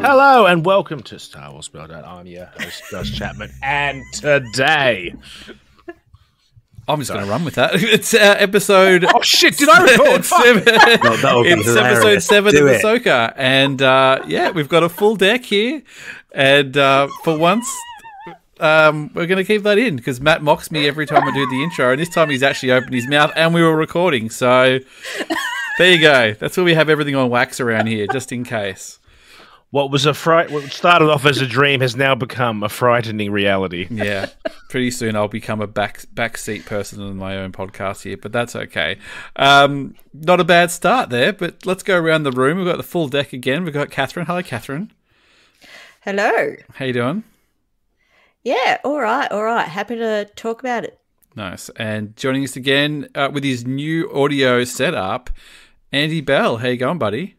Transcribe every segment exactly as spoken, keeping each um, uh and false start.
Hello and welcome to Star Wars World. I'm your host, Josh Chapman, and today I'm just going to run with that. It's uh, episode. Oh shit! Did I record? Seven. No, that would be it's hilarious. Episode seven Do of it. Ahsoka, and uh, yeah, we've got a full deck here, and uh, for once, um, we're going to keep that in because Matt mocks me every time I do the intro, and this time he's actually opened his mouth, and we were recording. So there you go. That's where we have everything on wax around here, just in case. What was a fright? What started off as a dream has now become a frightening reality. Yeah, pretty soon I'll become a back backseat person in my own podcast here, but that's okay. Um, not a bad start there, but let's go around the room. We've got the full deck again. We've got Catherine. Hello, Catherine. Hello. How you doing? Yeah, all right, all right. Happy to talk about it. Nice. And joining us again uh, with his new audio setup, Andy Bell. How you going, buddy?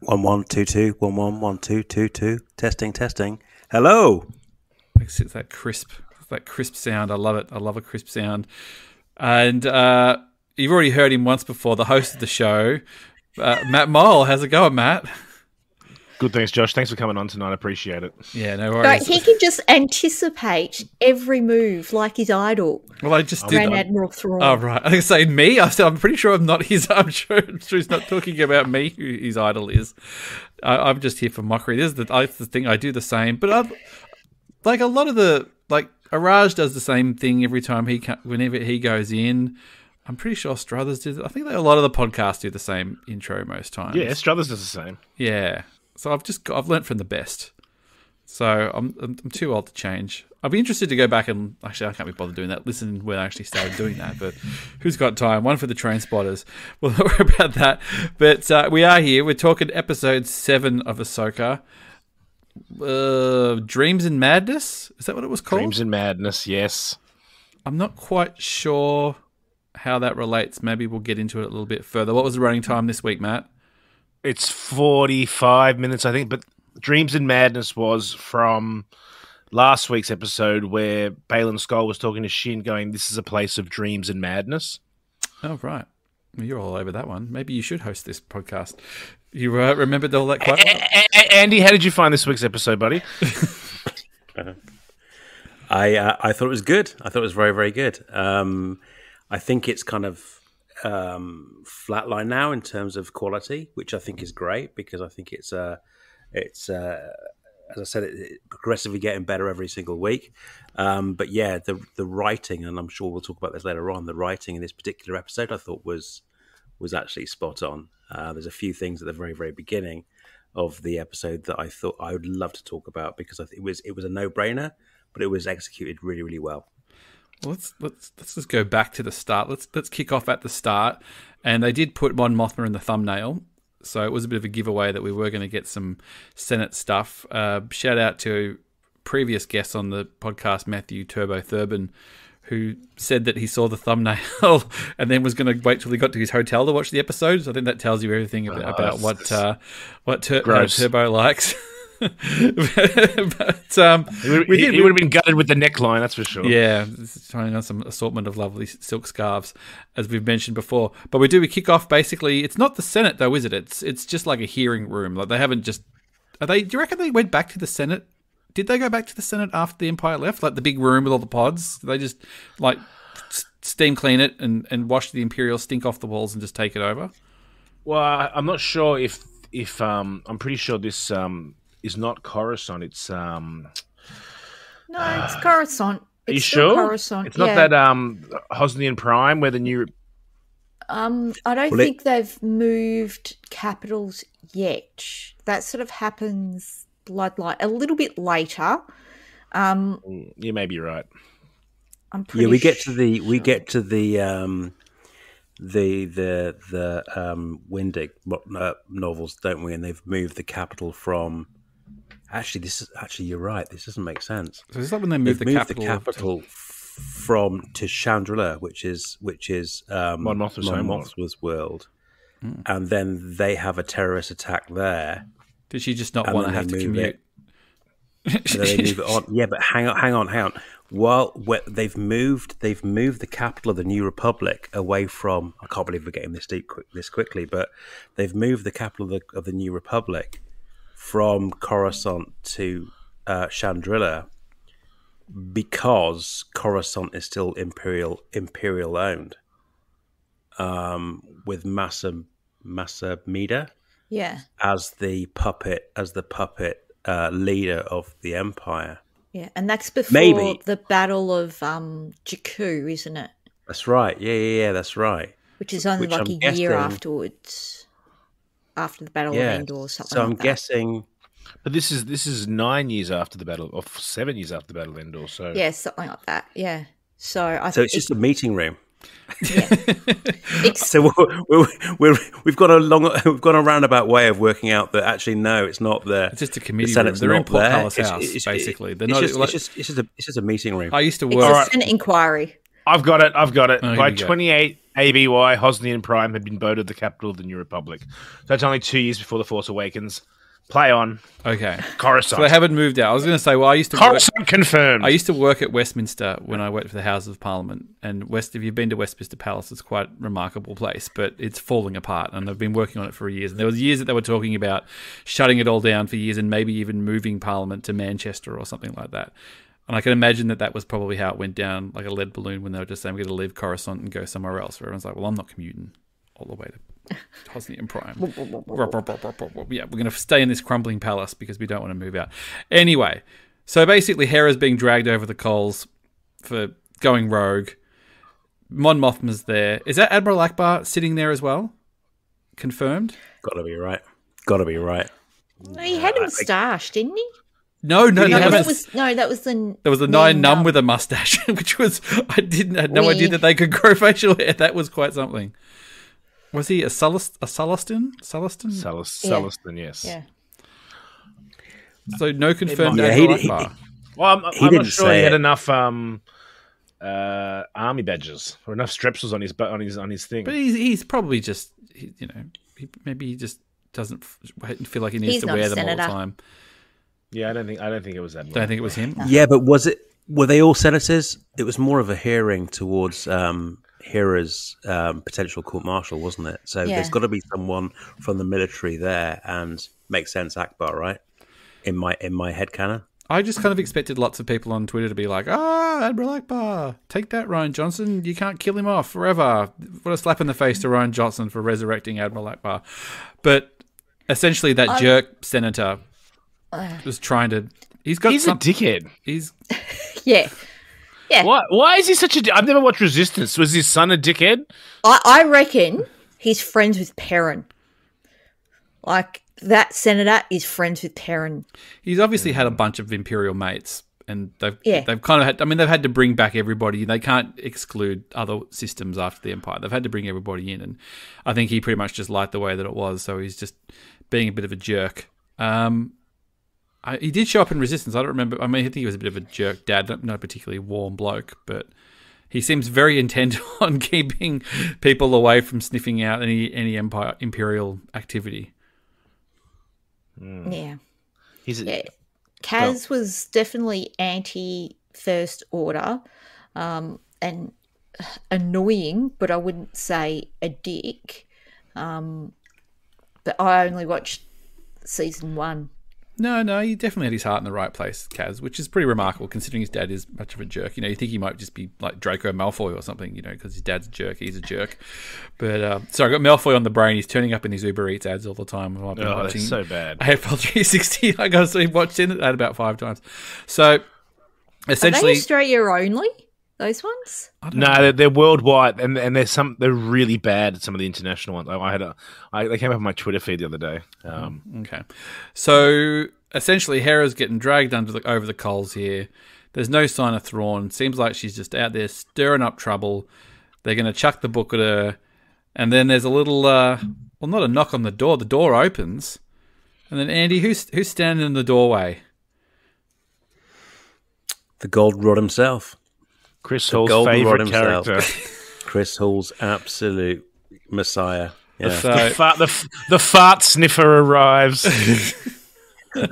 One one two two one one one two two two. Testing, testing. Hello. It's that crisp, that crisp sound. I love it. I love a crisp sound. And uh, you've already heard him once before. The host of the show, uh, Matt Mohl. How's it going, Matt? Good, thanks, Josh. Thanks for coming on tonight. I appreciate it. Yeah, no worries. Right, he can just anticipate every move like his idol. Well, I just Grand did. Admiral Thrawn. Oh right. I say me. I said I'm pretty sure I'm not his. I'm sure he's not talking about me, who his idol is. I, I'm just here for mockery. This is the, I, the thing I do the same. But I've, like a lot of the like Araj does the same thing every time he whenever he goes in. I'm pretty sure Struthers does. I think a lot of the podcasts do the same intro most times. Yeah, Struthers does the same. Yeah. So I've just got, I've learnt from the best. So I'm, I'm I'm too old to change. I'll be interested to go back and actually I can't be bothered doing that. Listen when I actually started doing that. But who's got time? One for the train spotters. We'll not worry about that. But uh, we are here. We're talking episode seven of Ahsoka. Uh, Dreams and Madness. Is that what it was called? Dreams and Madness. Yes. I'm not quite sure how that relates. Maybe we'll get into it a little bit further. What was the running time this week, Matt? It's forty-five minutes, I think, but Dreams and Madness was from last week's episode where Baylan Skoll was talking to Shin going, this is a place of dreams and madness. Oh, right. Well, you're all over that one. Maybe you should host this podcast. You uh, remembered all that quite well. A- A- Andy, how did you find this week's episode, buddy? I uh, I thought it was good. I thought it was very, very good. Um, I think it's kind of... Um, flatline now in terms of quality, which I think is great because I think it's uh, it's uh, as I said, it, it progressively getting better every single week. Um, but yeah, the the writing, and I'm sure we'll talk about this later on. The writing in this particular episode, I thought was was actually spot on. Uh, there's a few things at the very very beginning of the episode that I thought I would love to talk about because I th- it was it was a no brainer, but it was executed really really well. Let's let's let's just go back to the start. Let's let's kick off at the start, and they did put Mon Mothma in the thumbnail, so it was a bit of a giveaway that we were going to get some Senate stuff. Uh, shout out to previous guests on the podcast, Matthew Turbo Thurban, who said that he saw the thumbnail and then was going to wait till he got to his hotel to watch the episodes. I think that tells you everything about, oh, about what uh, what tur- uh, Turbo likes. but um, it would have been gutted with the neckline, that's for sure. Yeah, trying on some assortment of lovely silk scarves, as we've mentioned before. But we do we kick off basically. It's not the Senate though, is it? It's it's just like a hearing room. Like they haven't just. Are they? Do you reckon they went back to the Senate? Did they go back to the Senate after the Empire left? Like the big room with all the pods? Did they just like steam clean it and and wash the Imperial stink off the walls and just take it over? Well, I'm not sure if if um, I'm pretty sure this. Um, Is not Coruscant. It's um. No, it's uh, Coruscant. It's are you sure? Coruscant. It's not yeah. that um Hosnian Prime where the new. Um, I don't well, think it... they've moved capitals yet. That sort of happens bloodline a little bit later. Um, you may be right. I'm pretty. Yeah, we get to the sure. we get to the um, the the the um Windig novels, don't we? And they've moved the capital from. Actually, this is actually you're right. This doesn't make sense. So is that when they moved, the, moved capital the capital to... from to Chandrila, which is which is um, Mon Mothma's Mon Mothma's world, mm. and then they have a terrorist attack there. Did she just not want to have to commute? It, and then they move it on. Yeah, but hang on, hang on, hang on. while they've moved, they've moved the capital of the New Republic away from. I can't believe we're getting this deep quick, this quickly, but they've moved the capital of the, of the New Republic from Coruscant to uh, Chandrila, because Coruscant is still imperial imperial owned, um, with Massa Massa Mida, yeah, as the puppet as the puppet uh, leader of the Empire. Yeah, and that's before Maybe. the Battle of um, Jakku, isn't it? That's right. Yeah, yeah, yeah, that's right. Which is only Which like I'm a guessing... year afterwards, after the Battle yeah. of Endor or something. So I'm like that. guessing, but this is this is nine years after the battle, or seven years after the Battle of Endor. So yeah, something like that. Yeah. So I. So it's just it... a meeting room. Yeah. so we're, we're, we're, we've got a long, we've got a roundabout way of working out that actually no, it's not there. It's just a committee the room. They're in Port Palace House, it's, it's, basically. They're it's, not, just, like, it's just, it's just, a, it's just a meeting room. I used to work. It's just an inquiry. I've got it. I've got it. Oh, By twenty-eight A B Y, Hosnian Prime had been voted the capital of the New Republic. So that's only two years before the Force Awakens. Play on. Okay. Coruscant. So they haven't moved out. I was going to say, well, I used to Coruscant work, confirmed. I used to work at Westminster when I worked for the Houses of Parliament. And West, if you've been to Westminster Palace, it's quite a remarkable place, but it's falling apart. And they've been working on it for years. And there was years that they were talking about shutting it all down for years and maybe even moving Parliament to Manchester or something like that. And I can imagine that that was probably how it went down, like a lead balloon, when they were just saying, we're going to leave Coruscant and go somewhere else. Where everyone's like, well, I'm not commuting all the way to Hosnian Prime. Yeah, we're going to stay in this crumbling palace because we don't want to move out. Anyway, so basically Hera's being dragged over the coals for going rogue. Mon Mothma's there. Is that Admiral Ackbar sitting there as well? Confirmed? Got to be right. Got to be right. No, he had a moustache, didn't he? No, no, no, that, that was, was no, that was the there was the nine numb, numb with a mustache, which was I didn't had no weird. idea that they could grow facial hair. That was quite something. Was he a Sullust, a Sullustin? Sullustin? Sullust, yeah. Sullustin, yes. Yeah. So no confirmed yeah, he, he, Well, I'm, I'm not sure he had it. enough um, uh, army badges or enough strepsils on his on his on his thing. But he's he's probably just he, you know he, maybe he just doesn't feel like he needs he's to wear them senator. all the time. Yeah, I don't think I don't think it was that. Don't think it was him. No. Yeah, but was it? Were they all senators? It was more of a hearing towards. Um, Hera's um, potential court-martial, wasn't it? So yeah. there's got to be someone from the military there, and makes sense, Ackbar, right? In my in my head canon. I just kind of expected lots of people on Twitter to be like, ah, oh, Admiral Ackbar, take that, Rian Johnson. You can't kill him off forever. What a slap in the face to Rian Johnson for resurrecting Admiral Ackbar. But essentially that I'm... jerk senator was trying to... He's got He's some... a dickhead. He's... yeah. Yeah. Why, why is he such a... I've never watched Resistance. Was his son a dickhead? I, I reckon he's friends with Perrin. Like, that senator is friends with Perrin. He's obviously had a bunch of Imperial mates, and they've, yeah. they've kind of had... I mean, they've had to bring back everybody. They can't exclude other systems after the Empire. They've had to bring everybody in, and I think he pretty much just liked the way that it was, so he's just being a bit of a jerk. Um... I, he did show up in Resistance. I don't remember. I mean, I think he was a bit of a jerk dad, not, not a particularly warm bloke, but he seems very intent on keeping people away from sniffing out any any empire imperial activity. Mm. Yeah, he's a, yeah. Kaz well. was definitely anti First Order, um, and annoying, but I wouldn't say a dick. Um, but I only watched season one. No, no, he definitely had his heart in the right place, Kaz, which is pretty remarkable considering his dad is much of a jerk. You know, you think he might just be like Draco Malfoy or something, you know, because his dad's a jerk, he's a jerk. But, uh, sorry, I've got Malfoy on the brain. He's turning up in his Uber Eats ads all the time. I've been oh, watching. That's so bad. A F L three sixty, I got to watched it that about five times. So, essentially... Are they Australia only, those ones? No, they're, they're worldwide, and and they're, some, they're really bad at some of the international ones. I, I had a, I, they came up on my Twitter feed the other day. Um, okay. So, essentially, Hera's getting dragged under the, over the coals here. There's no sign of Thrawn. Seems like she's just out there stirring up trouble. They're going to chuck the book at her, and then there's a little, uh, well, not a knock on the door. The door opens, and then, Andy, who's, who's standing in the doorway? The Gold Rod himself. Chris the Hall's favourite character. Chris Hall's absolute messiah. Yeah. So, the, fart, the, the fart sniffer arrives. I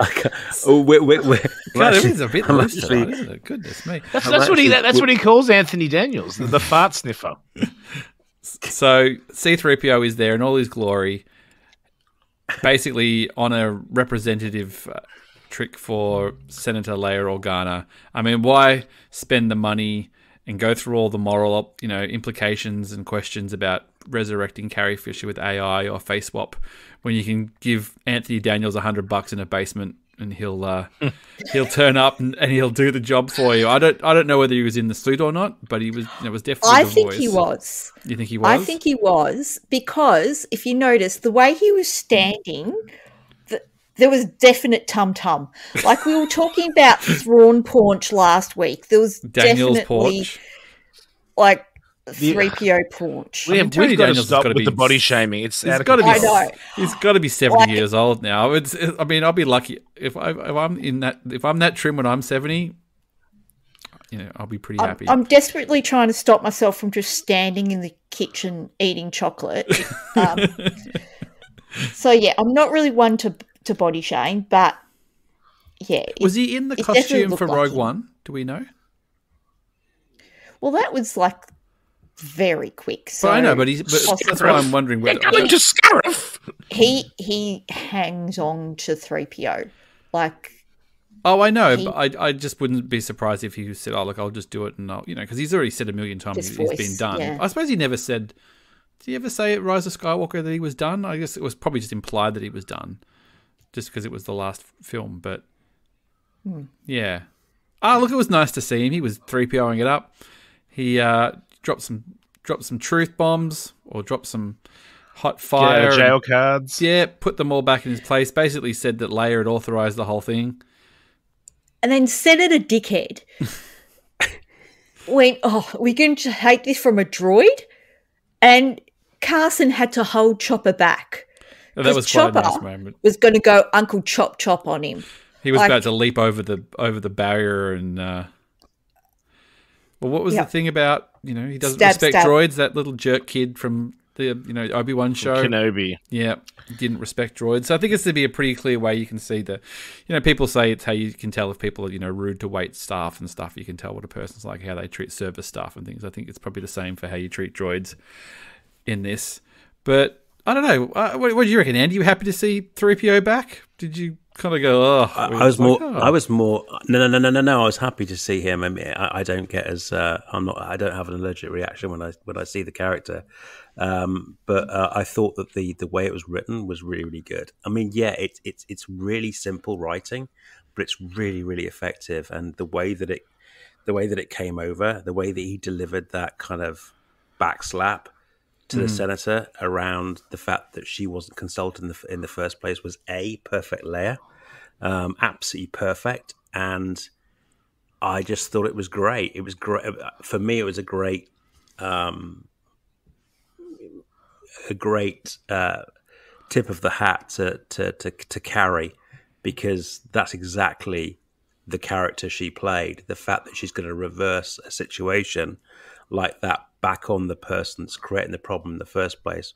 can't, oh, we're, we're, we're, God, actually, it is a bit loose, isn't it? Goodness me! That's, that's what he—that's what he calls Anthony Daniels, the fart sniffer. So C three P O is there in all his glory, basically on a representative uh, trick for Senator Leia Organa. I mean, why spend the money and go through all the moral, you know, implications and questions about resurrecting Carrie Fisher with A I or face swap, when you can give Anthony Daniels a hundred bucks in a basement and he'll uh, he'll turn up and, and he'll do the job for you? I don't I don't know whether he was in the suit or not, but he was. It was definitely. I the think voice. he was. You think he was? I think he was, because if you notice the way he was standing, the, there was definite tum tum. Like we were talking about Thrawn paunch last week. There was Daniels definitely paunch. Like. three P O paunch. We've got to stop with the body shaming. It's got to be. I know. He's got to be seventy years old now. It's, it, I mean, I'll be lucky if, I, if I'm in that. If I'm that trim when I'm seventy, you know, I'll be pretty I'm, happy. I'm desperately trying to stop myself from just standing in the kitchen eating chocolate. Um, so yeah, I'm not really one to to body shame, but yeah. It, was he in the costume for Rogue like One? Do we know? Well, that was like. Very quick. So but I know, but he's. But that's why I'm wondering. They're going to Scarif. He he hangs on to three P O, like. Oh, I know. He, but I I just wouldn't be surprised if he said, "Oh, look, I'll just do it," and I'll, you know, because he's already said a million times he's voice, been done. Yeah. I suppose he never said. Did he ever say at Rise of Skywalker that he was done? I guess it was probably just implied that he was done, just because it was the last film. But hmm. yeah, ah, oh, look, it was nice to see him. He was three P O-ing it up. He. uh Drop some, drop some truth bombs, or drop some hot fire. Yeah, jail cards. And, yeah, put them all back in his place. Basically, said that Leia had authorized the whole thing, and then Senator Dickhead went, "Oh, we're going to take this from a droid," and Carson had to hold Chopper back. No, that was quite Chopper a nice moment. Was going to go Uncle Chop Chop on him. He was like, about to leap over the over the barrier, and uh... well, what was yeah. the thing about? You know, he doesn't stab, respect stab. droids. That little jerk kid from the, you know, Obi-Wan show. Kenobi. Yeah, didn't respect droids. So I think it's to be a pretty clear way you can see that, you know, people say it's how you can tell if people are, you know, rude to wait staff and stuff. You can tell what a person's like, how they treat service staff and things. I think it's probably the same for how you treat droids in this. But I don't know. Uh, what, what do you reckon, Andy? You happy to see three P O back? Did you kind of go, oh. I, I was like, more, oh. I was more, no, no, no, no, no, no. I was happy to see him. I mean, I, I don't get as, uh, I'm not, I don't have an allergic reaction when I, when I see the character. Um, but uh, I thought that the, the way it was written was really, really good. I mean, yeah, it's, it's, it's really simple writing, but it's really, really effective. And the way that it, the way that it came over, the way that he delivered that kind of backslap to the mm. senator around the fact that she wasn't consulted in the, in the first place was a perfect Leia, um, absolutely perfect. And I just thought it was great. It was great for me. It was a great, um, a great uh, tip of the hat to to to, to carry, because that's exactly the character she played. The fact that she's going to reverse a situation like that back on the person that's creating the problem in the first place,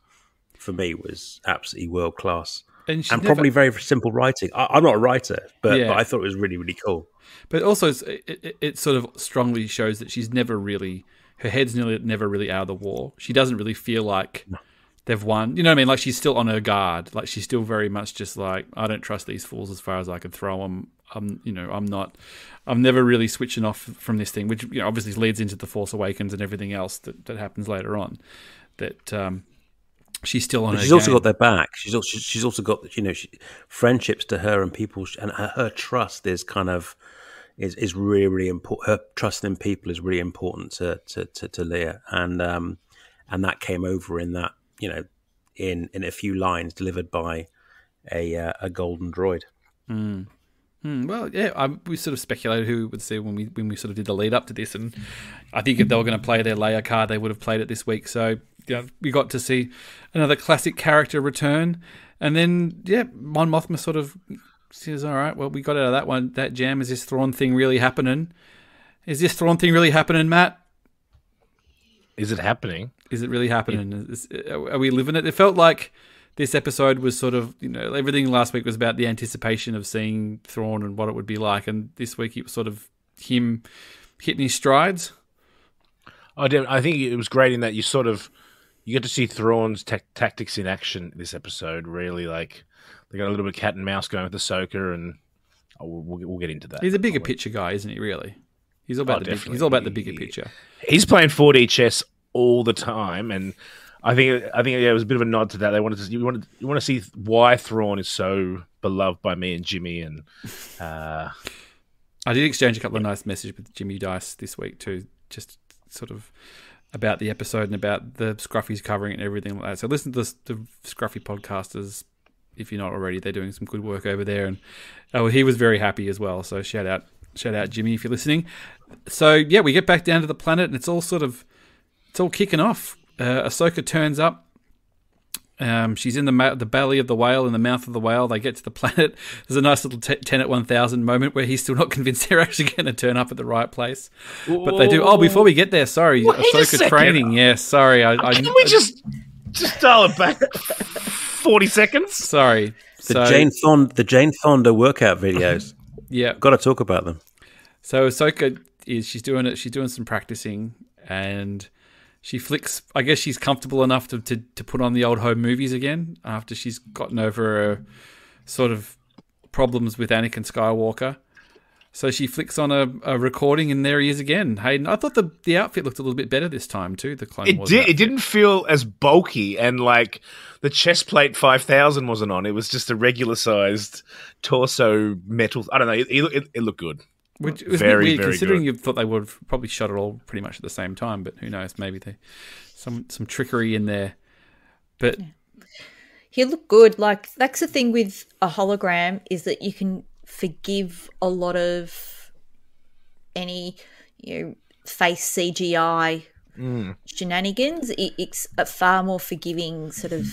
for me, was absolutely world class. And, and never... probably very simple writing. I, I'm not a writer, but, yeah. but I thought it was really, really cool. But also, it, it, it sort of strongly shows that she's never really, her head's nearly, never really out of the war. She doesn't really feel like no. they've won. You know what I mean? Like, she's still on her guard. Like, she's still very much just like, I don't trust these fools as far as I can throw them. I'm, you know, I'm not, I'm never really switching off from this thing, which, you know, obviously leads into the Force Awakens and everything else that, that happens later on. That um, she's still on. But her she's game. also got their back. She's also she's also got, you know, she, friendships to her and people, and her, her trust is kind of is is really really important. Her trust in people is really important to to to, to Leia, and um, and that came over in that, you know, in in a few lines delivered by a uh, a golden droid. Mm. Hmm, well, yeah, I, we sort of speculated who we would see when we when we sort of did the lead up to this, and I think if they were going to play their Leia card, they would have played it this week. So yeah, we got to see another classic character return, and then yeah, Mon Mothma sort of says, "All right, well, we got out of that one. That jam. Is this Thrawn thing really happening? Is this Thrawn thing really happening, Matt? Is it happening? Is it really happening? Is, are we living it? It felt like." this episode was sort of, you know, everything last week was about the anticipation of seeing Thrawn and what it would be like, and this week it was sort of him hitting his strides. I did. I think it was great in that you sort of you get to see Thrawn's ta tactics in action this episode. Really, like they got a little bit of cat and mouse going with Ahsoka, and oh, we'll, we'll get into that. He's a bigger probably. picture guy, isn't he? Really, he's all about oh, the big, he's all about the bigger he, picture. He's playing four D chess all the time, and I think I think yeah, it was a bit of a nod to that. They wanted to you wanted you want to see why Thrawn is so beloved by me and Jimmy, and uh, I did exchange a couple yeah. of nice messages with Jimmy Dice this week too. Just sort of about the episode and about the Scruffy's covering it and everything like that. So listen to the, the Scruffy podcasters if you're not already. They're doing some good work over there, and oh, he was very happy as well. So shout out, shout out, Jimmy, if you're listening. So yeah, we get back down to the planet, and it's all sort of it's all kicking off. Uh, Ahsoka turns up. Um, she's in the ma the belly of the whale, in the mouth of the whale. They get to the planet. There's a nice little ten at one thousand moment where he's still not convinced they're actually going to turn up at the right place. Whoa. But they do. Oh, before we get there, sorry, wait Ahsoka training. Yes, yeah, sorry. I, I, Can I, we just just dial it back forty seconds? Sorry. The so, Jane Fonda, the Jane Fonda workout videos. Yeah, got to talk about them. So Ahsoka is she's doing it. She's doing some practicing and. She flicks. I guess she's comfortable enough to, to to put on the old home movies again after she's gotten over her sort of problems with Anakin Skywalker. So she flicks on a, a recording, and there he is again. Hayden, I thought the the outfit looked a little bit better this time too. The Clone Wars. It did. Outfit. It didn't feel as bulky, and like the chest plate five thousand wasn't on. It was just a regular sized torso metal. I don't know. It it, it looked good. Which was very, weird, very considering good. You thought they would have probably shot it all pretty much at the same time, but who knows? Maybe they some some trickery in there. But yeah. He looked good. Like that's the thing with a hologram is that you can forgive a lot of any you know face C G I mm. shenanigans. It, it's a far more forgiving sort of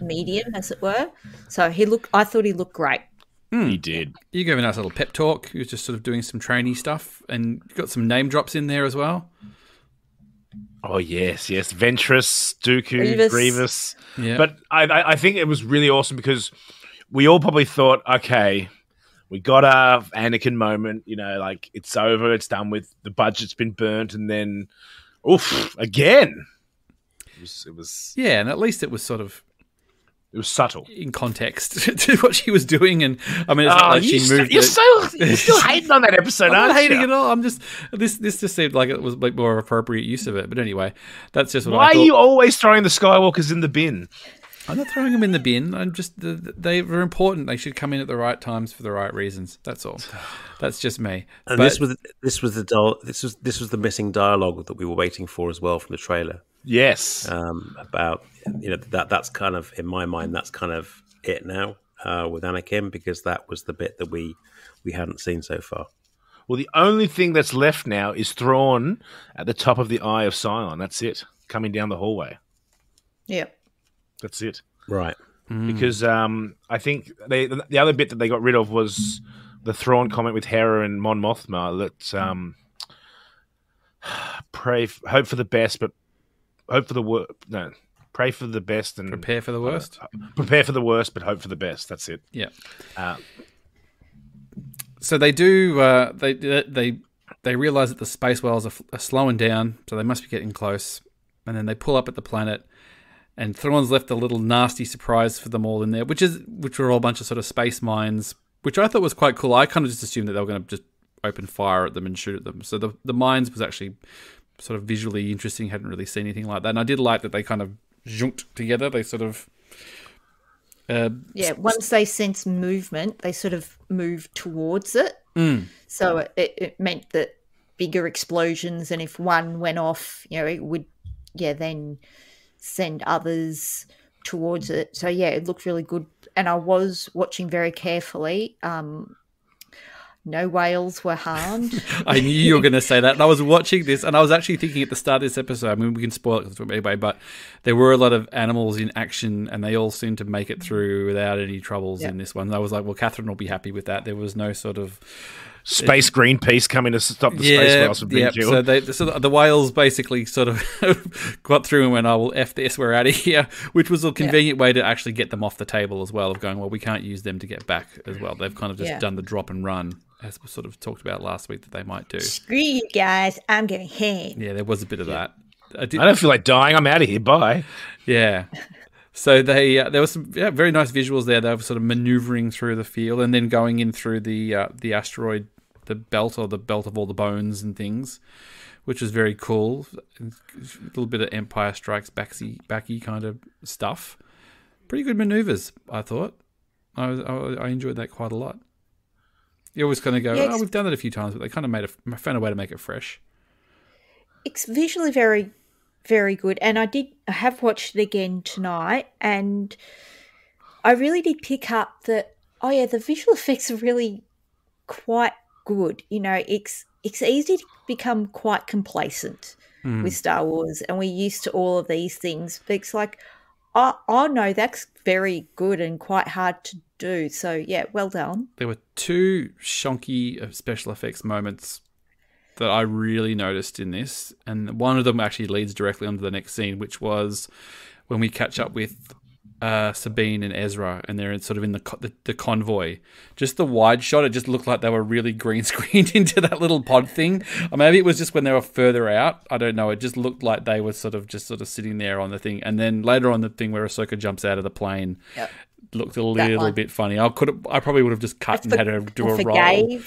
medium, as it were. So he looked. I thought he looked great. Mm. He did. You gave a nice little pep talk. He was just sort of doing some trainee stuff, and you got some name drops in there as well. Oh yes, yes, Ventress, Dooku, Grievous. Grievous. Yeah. But I, I think it was really awesome because we all probably thought, okay, we got our Anakin moment. You know, like it's over, it's done with. The budget's been burnt, and then, oof, again. It was. It was yeah, and at least it was sort of. It was subtle in context to what she was doing, and I mean, it's oh, not like she moved. You're so you're still hating on that episode, aren't you? I'm not hating at all. I'm just this. This just seemed like it was like more appropriate use of it. But anyway, that's just what. Why I thought. Are you always throwing the Skywalkers in the bin? I'm not throwing them in the bin. I'm just they were important. They should come in at the right times for the right reasons. That's all. That's just me. And but, this was this was the this was this was the missing dialogue that we were waiting for as well from the trailer. Yes, um, about you know that that's kind of in my mind that's kind of it now uh, with Anakin because that was the bit that we we hadn't seen so far. Well, the only thing that's left now is Thrawn at the top of the Eye of Cylon. That's it, coming down the hallway. Yeah, that's it. Right, mm. because um, I think they the other bit that they got rid of was the Thrawn comment with Hera and Mon Mothma that um, pray hope for the best, but. Hope for the worst. No, pray for the best and prepare for the worst. Uh, prepare for the worst, but hope for the best. That's it. Yeah. Uh, so they do. Uh, they they they realize that the space whales are, are slowing down, so they must be getting close. And then they pull up at the planet, and Thrawn's left a little nasty surprise for them all in there, which is which were all a bunch of sort of space mines, which I thought was quite cool. I kind of just assumed that they were going to just open fire at them and shoot at them. So the the mines was actually. Sort of visually interesting, hadn't really seen anything like that. And I did like that they kind of junked together. They sort of... Uh, yeah, once they sense movement, they sort of move towards it. Mm. So it, it meant that bigger explosions, and if one went off, you know, it would, yeah, then send others towards it. So, yeah, it looked really good. And I was watching very carefully. Um No whales were harmed. I knew you were going to say that. And I was watching this, and I was actually thinking at the start of this episode, I mean, we can spoil it anyway, but there were a lot of animals in action, and they all seemed to make it through without any troubles yep. in this one. And I was like, well, Catherine will be happy with that. There was no sort of Space Greenpeace coming to stop the yeah, space whales from being yeah. killed. So, they, so the, the whales basically sort of got through and went, oh, well, F this, we're out of here, which was a convenient yeah. way to actually get them off the table as well, of going, well, we can't use them to get back as well. They've kind of just yeah. done the drop and run, as we sort of talked about last week, that they might do. Screw you guys, I'm going home. Yeah, there was a bit of that. I, I don't feel like dying, I'm out of here, bye. Yeah. So they uh, there were some yeah, very nice visuals there. They were sort of maneuvering through the field and then going in through the uh, the asteroid, the belt or the belt of all the bones and things, which was very cool. A little bit of Empire Strikes Back-y, backy kind of stuff. Pretty good maneuvers, I thought. I, was, I, I enjoyed that quite a lot. You always kind of go, yeah, oh, we've done that a few times, but they kind of made a, found a way to make it fresh. It's visually very... very good. And I did I have watched it again tonight, and I really did pick up that, oh yeah, the visual effects are really quite good. You know, it's it's easy to become quite complacent mm. with Star Wars, and we're used to all of these things. But it's like, oh, oh no, that's very good and quite hard to do. So yeah, well done. There were two shonky special effects moments that I really noticed in this, and one of them actually leads directly onto the next scene, which was when we catch up with uh, Sabine and Ezra, and they're in, sort of in the, co the the convoy. Just the wide shot, it just looked like they were really green screened into that little pod thing. Or maybe it was just when they were further out. I don't know. It just looked like they were sort of just sort of sitting there on the thing, and then later on the thing where Ahsoka jumps out of the plane. Yep. Looked a little bit funny. I could have, I probably would have just cut and had her do a roll.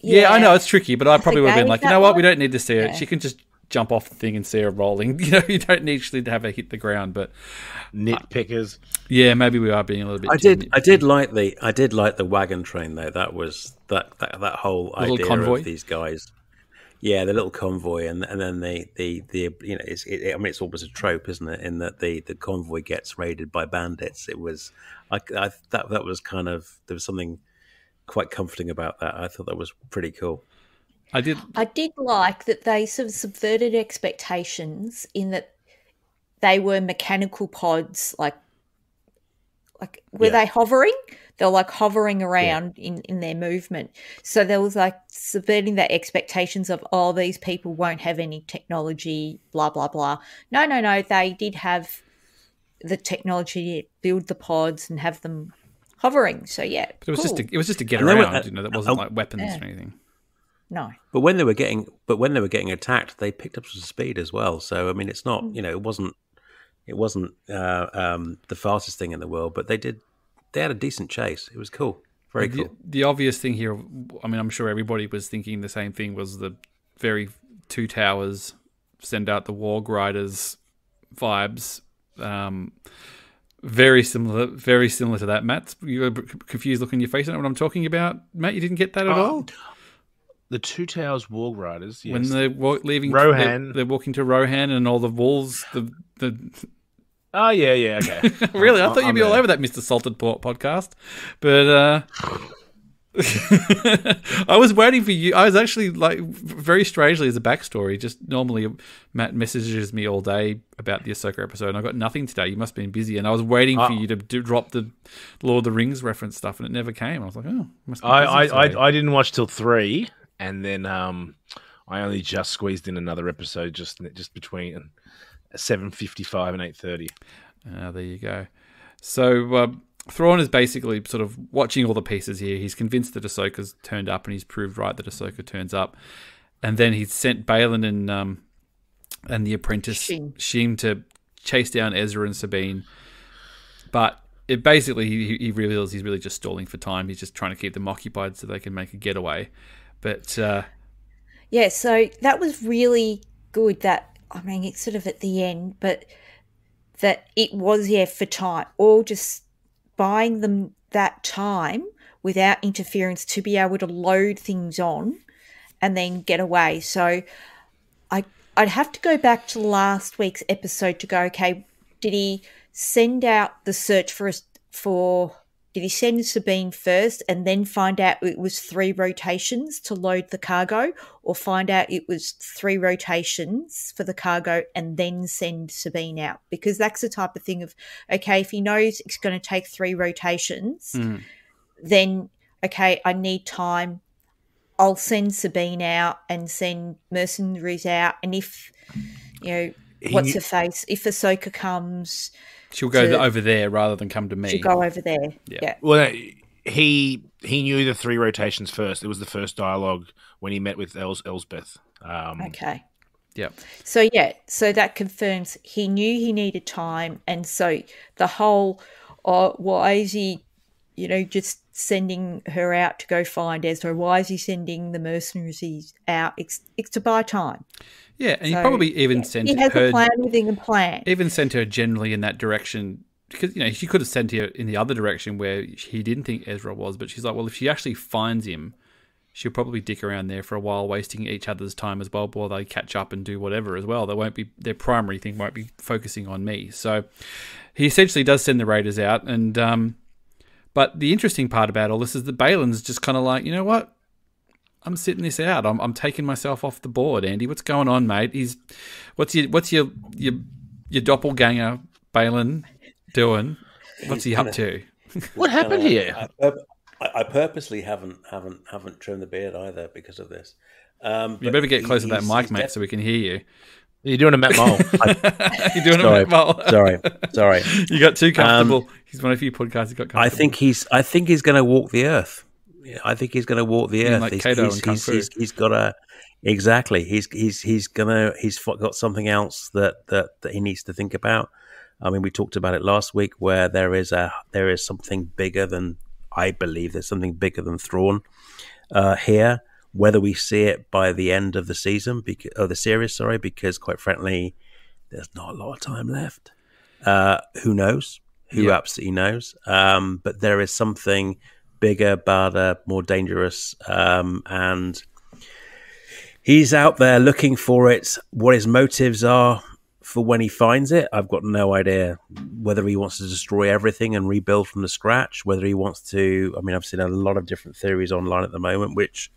Yeah, yeah, I know it's tricky, but I probably would have been like, you know what, we don't need to see her. Yeah. She can just jump off the thing and see her rolling. You know, you don't need to have her hit the ground. But nitpickers. Uh, yeah, maybe we are being a little bit. I did, I did like the, I did like the wagon train though. That was that that, that whole the idea convoy. Of these guys. Yeah, the little convoy, and and then the the the you know, it's it, I mean, it's almost a trope, isn't it? In that the the convoy gets raided by bandits. It was, I, I that that was kind of there was something quite comforting about that. I thought that was pretty cool. I did I did like that they sort of subverted expectations in that they were mechanical pods, like like were yeah. they hovering? They were like hovering around yeah. in, in their movement. So there was like subverting the expectations of, oh, these people won't have any technology, blah, blah, blah. No, no, no. They did have the technology to build the pods and have them hovering, so yeah, but it was cool. just to, it was just to get and around. Were, uh, you know, that wasn't uh, like weapons yeah. or anything. No, but when they were getting, but when they were getting attacked, they picked up some speed as well. So I mean, it's not mm. you know, it wasn't, it wasn't uh, um, the fastest thing in the world, but they did, they had a decent chase. It was cool, very the, cool. The obvious thing here, I mean, I'm sure everybody was thinking the same thing, was the very Two Towers send out the Warg Riders vibes. Um, Very similar, very similar to that, Matt. You were confused looking in your face. I don't know what I'm talking about, Matt. You didn't get that at oh, all. The Two Towers Warg Riders. Yes. When they're leaving Rohan, they're, they're walking to Rohan, and all the wolves. The the. Oh yeah, yeah, okay. Really, I, I thought you'd I'm be there. All over that, Mister Salted Port podcast, but. Uh... I was waiting for you. I was actually, like, very strangely, as a backstory, just normally Matt messages me all day about the Ahsoka episode, and I got nothing today. You must have been busy, and I was waiting oh. for you to do, drop the Lord of the Rings reference stuff, and it never came. I was like, oh, must be I, busy I, I I didn't watch till three, and then um I only just squeezed in another episode just just between seven fifty five and eight thirty. Ah, there you go. So. Uh, Thrawn is basically sort of watching all the pieces here. He's convinced that Ahsoka's turned up, and he's proved right that Ahsoka turns up. And then he's sent Baylan and um, and the apprentice Shin. Shin to chase down Ezra and Sabine. But it basically he, he reveals he's really just stalling for time. He's just trying to keep them occupied so they can make a getaway. But uh, yeah, so that was really good. That I mean, it's sort of at the end, but that it was yeah for time, all just. Buying them that time without interference to be able to load things on and then get away. So I, I'd have to go back to last week's episode to go, okay, did he send out the search for us for, did he send Sabine first and then find out it was three rotations to load the cargo, or find out it was three rotations for the cargo and then send Sabine out? Because that's the type of thing of, okay, if he knows it's going to take three rotations, mm. then, okay, I need time. I'll send Sabine out and send mercenaries out, and if, you know, he, what's her face? If Ahsoka comes, she'll go to, over there rather than come to me. She'll go over there. Yeah. yeah. Well, he he knew the three rotations first. It was the first dialogue when he met with Els Elsbeth. Um, okay. Yeah. So yeah, so that confirms he knew he needed time, and so the whole, uh, why is he, you know, just sending her out to go find Ezra? Why is he sending the mercenaries out? It's, it's to buy time. Yeah, and so, he probably even yeah, sent he has her a plan within a plan. Even sent her generally in that direction, because you know she could have sent her in the other direction where he didn't think Ezra was, but she's like, well, if she actually finds him, she'll probably dick around there for a while, wasting each other's time as well, while they catch up and do whatever as well. They won't be, their primary thing won't be focusing on me. So he essentially does send the raiders out, and um. But the interesting part about all this is that Baylan's just kind of like, you know what? I'm sitting this out. I'm I'm taking myself off the board, Andy. What's going on, mate? He's what's your what's your your, your doppelganger Baylan doing? What's he up to? What happened here? I, I, I purposely haven't haven't haven't trimmed the beard either because of this. Um, you better get close to that mic, mate, so we can hear you. You're doing a Matt Mohl. You're doing sorry, a Matt Mohl. sorry, sorry. You got too comfortable. Um, he's one of the few podcasts that got comfortable. I think he's. I think he's going to walk the earth. Yeah, I think he's going to walk the you earth. Like he's, Kato he's, and Kung he's, Fu. He's, he's got a. Exactly. He's he's he's gonna. He's got something else that, that that he needs to think about. I mean, we talked about it last week, where there is a there is something bigger than I believe. There's something bigger than Thrawn uh, here. Whether we see it by the end of the season, because, or the series, sorry, because quite frankly, there's not a lot of time left. Uh, who knows? Who yeah. absolutely knows? Um, but there is something bigger, badder, more dangerous, um, and he's out there looking for it. What his motives are for when he finds it, I've got no idea. Whether he wants to destroy everything and rebuild from the scratch, whether he wants to, I mean, I've seen a lot of different theories online at the moment, which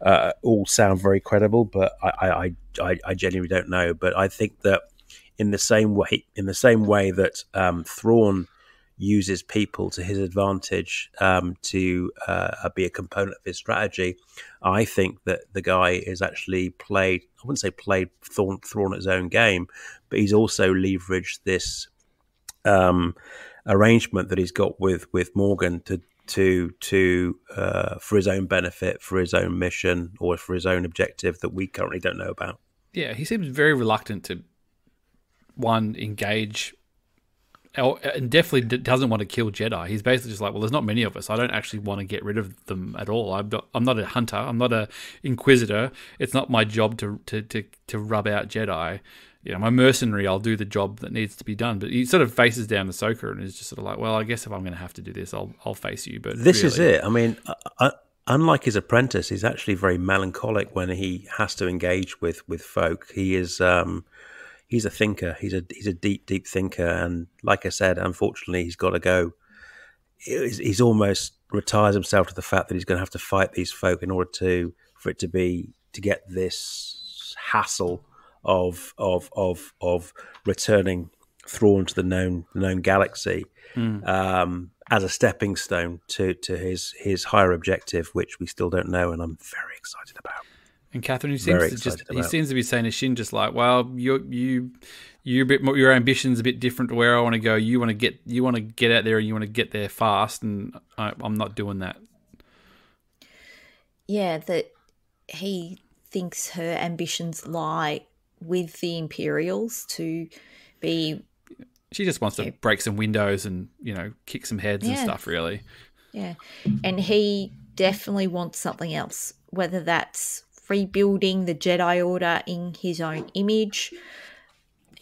uh, all sound very credible, but I, I, I, I genuinely don't know. But I think that in the same way, in the same way that um, Thrawn uses people to his advantage um, to uh, be a component of his strategy, I think that the guy is actually played, I wouldn't say played Thrawn, Thrawn at his own game, but he's also leveraged this um, arrangement that he's got with, with Morgan to to to uh, for his own benefit, for his own mission, or for his own objective that we currently don't know about. Yeah, he seems very reluctant to, one, engage, and definitely doesn't want to kill Jedi. He's basically just like, well, there's not many of us. I don't actually want to get rid of them at all. I'm not, I'm not a hunter. I'm not a inquisitor. It's not my job to to to, to rub out Jedi. You know, I'm a mercenary. I'll do the job that needs to be done. But he sort of faces down Ahsoka and is just sort of like, well, I guess if I'm going to have to do this, I'll I'll face you. But this really is it. I mean, I, I, unlike his apprentice, he's actually very melancholic when he has to engage with with folk. He is. Um, He's a thinker. He's a he's a deep, deep thinker. And like I said, unfortunately, he's got to go. He's, he's almost retires himself to the fact that he's going to have to fight these folk in order to for it to be to get this hassle of of of of returning Thrawn to the known known galaxy mm. um, as a stepping stone to to his his higher objective, which we still don't know, and I'm very excited about. And Catherine, who seems to just, he seems to be saying to Shin, just like, well, you, you, you, a bit more, your ambition's a bit different to where I want to go. You want to get, you want to get out there, and you want to get there fast, and I, I'm not doing that. Yeah, that he thinks her ambitions lie with the Imperials to be. She just wants to break some windows and, you know, kick some heads yeah. and stuff, really. Yeah, and he definitely wants something else, whether that's rebuilding the Jedi Order in his own image.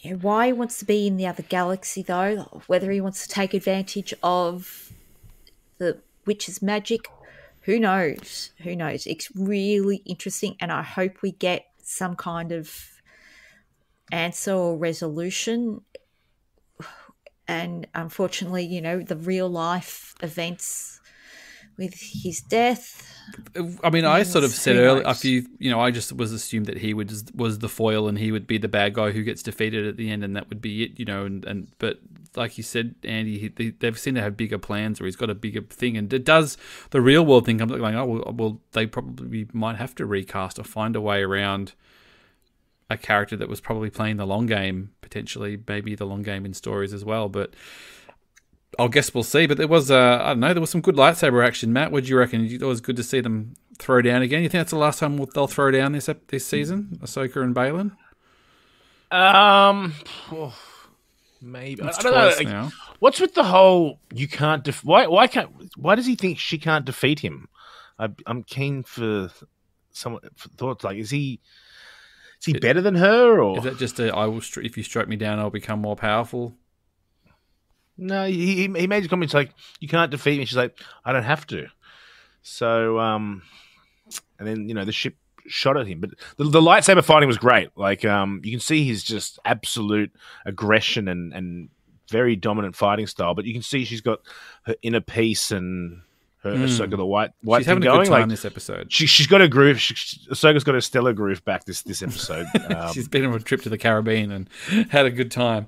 Why he wants to be in the other galaxy, though, whether he wants to take advantage of the witch's magic, who knows? Who knows? It's really interesting, and I hope we get some kind of answer or resolution. And unfortunately, you know, the real-life events with his death. I mean, I sort of said earlier, a few, you know, I just was assumed that he would was the foil and he would be the bad guy who gets defeated at the end, and that would be it, you know. And, and but like you said, Andy, he, they've seemed to have bigger plans, or he's got a bigger thing. And it does the real world thing. I'm like, oh, well, well, they probably might have to recast or find a way around a character that was probably playing the long game, potentially, maybe the long game in stories as well. But I guess we'll see. But there was, uh, I don't know, there was some good lightsaber action. Matt, what do you reckon? It was good to see them throw down again. You think that's the last time they'll throw down this this season, Ahsoka and Baylan? Um, oh, maybe it's I don't know. Now. What's with the whole you can't def why why can't why does he think she can't defeat him? I, I'm keen for some for thoughts. Like, is he is he it, better than her, or is that just a I will if you strike me down I'll become more powerful? No, he he made comments like, you can't defeat me. She's like, I don't have to. So um, and then you know the ship shot at him, but the, the lightsaber fighting was great. Like um, you can see his just absolute aggression and and very dominant fighting style. But you can see she's got her inner peace and her mm. Ahsoka the white white she's thing having a going. Good time like this episode, she she's got her groove. She, she, Ahsoka's got her stellar groove back this this episode. Um, she's been on a trip to the Caribbean and had a good time.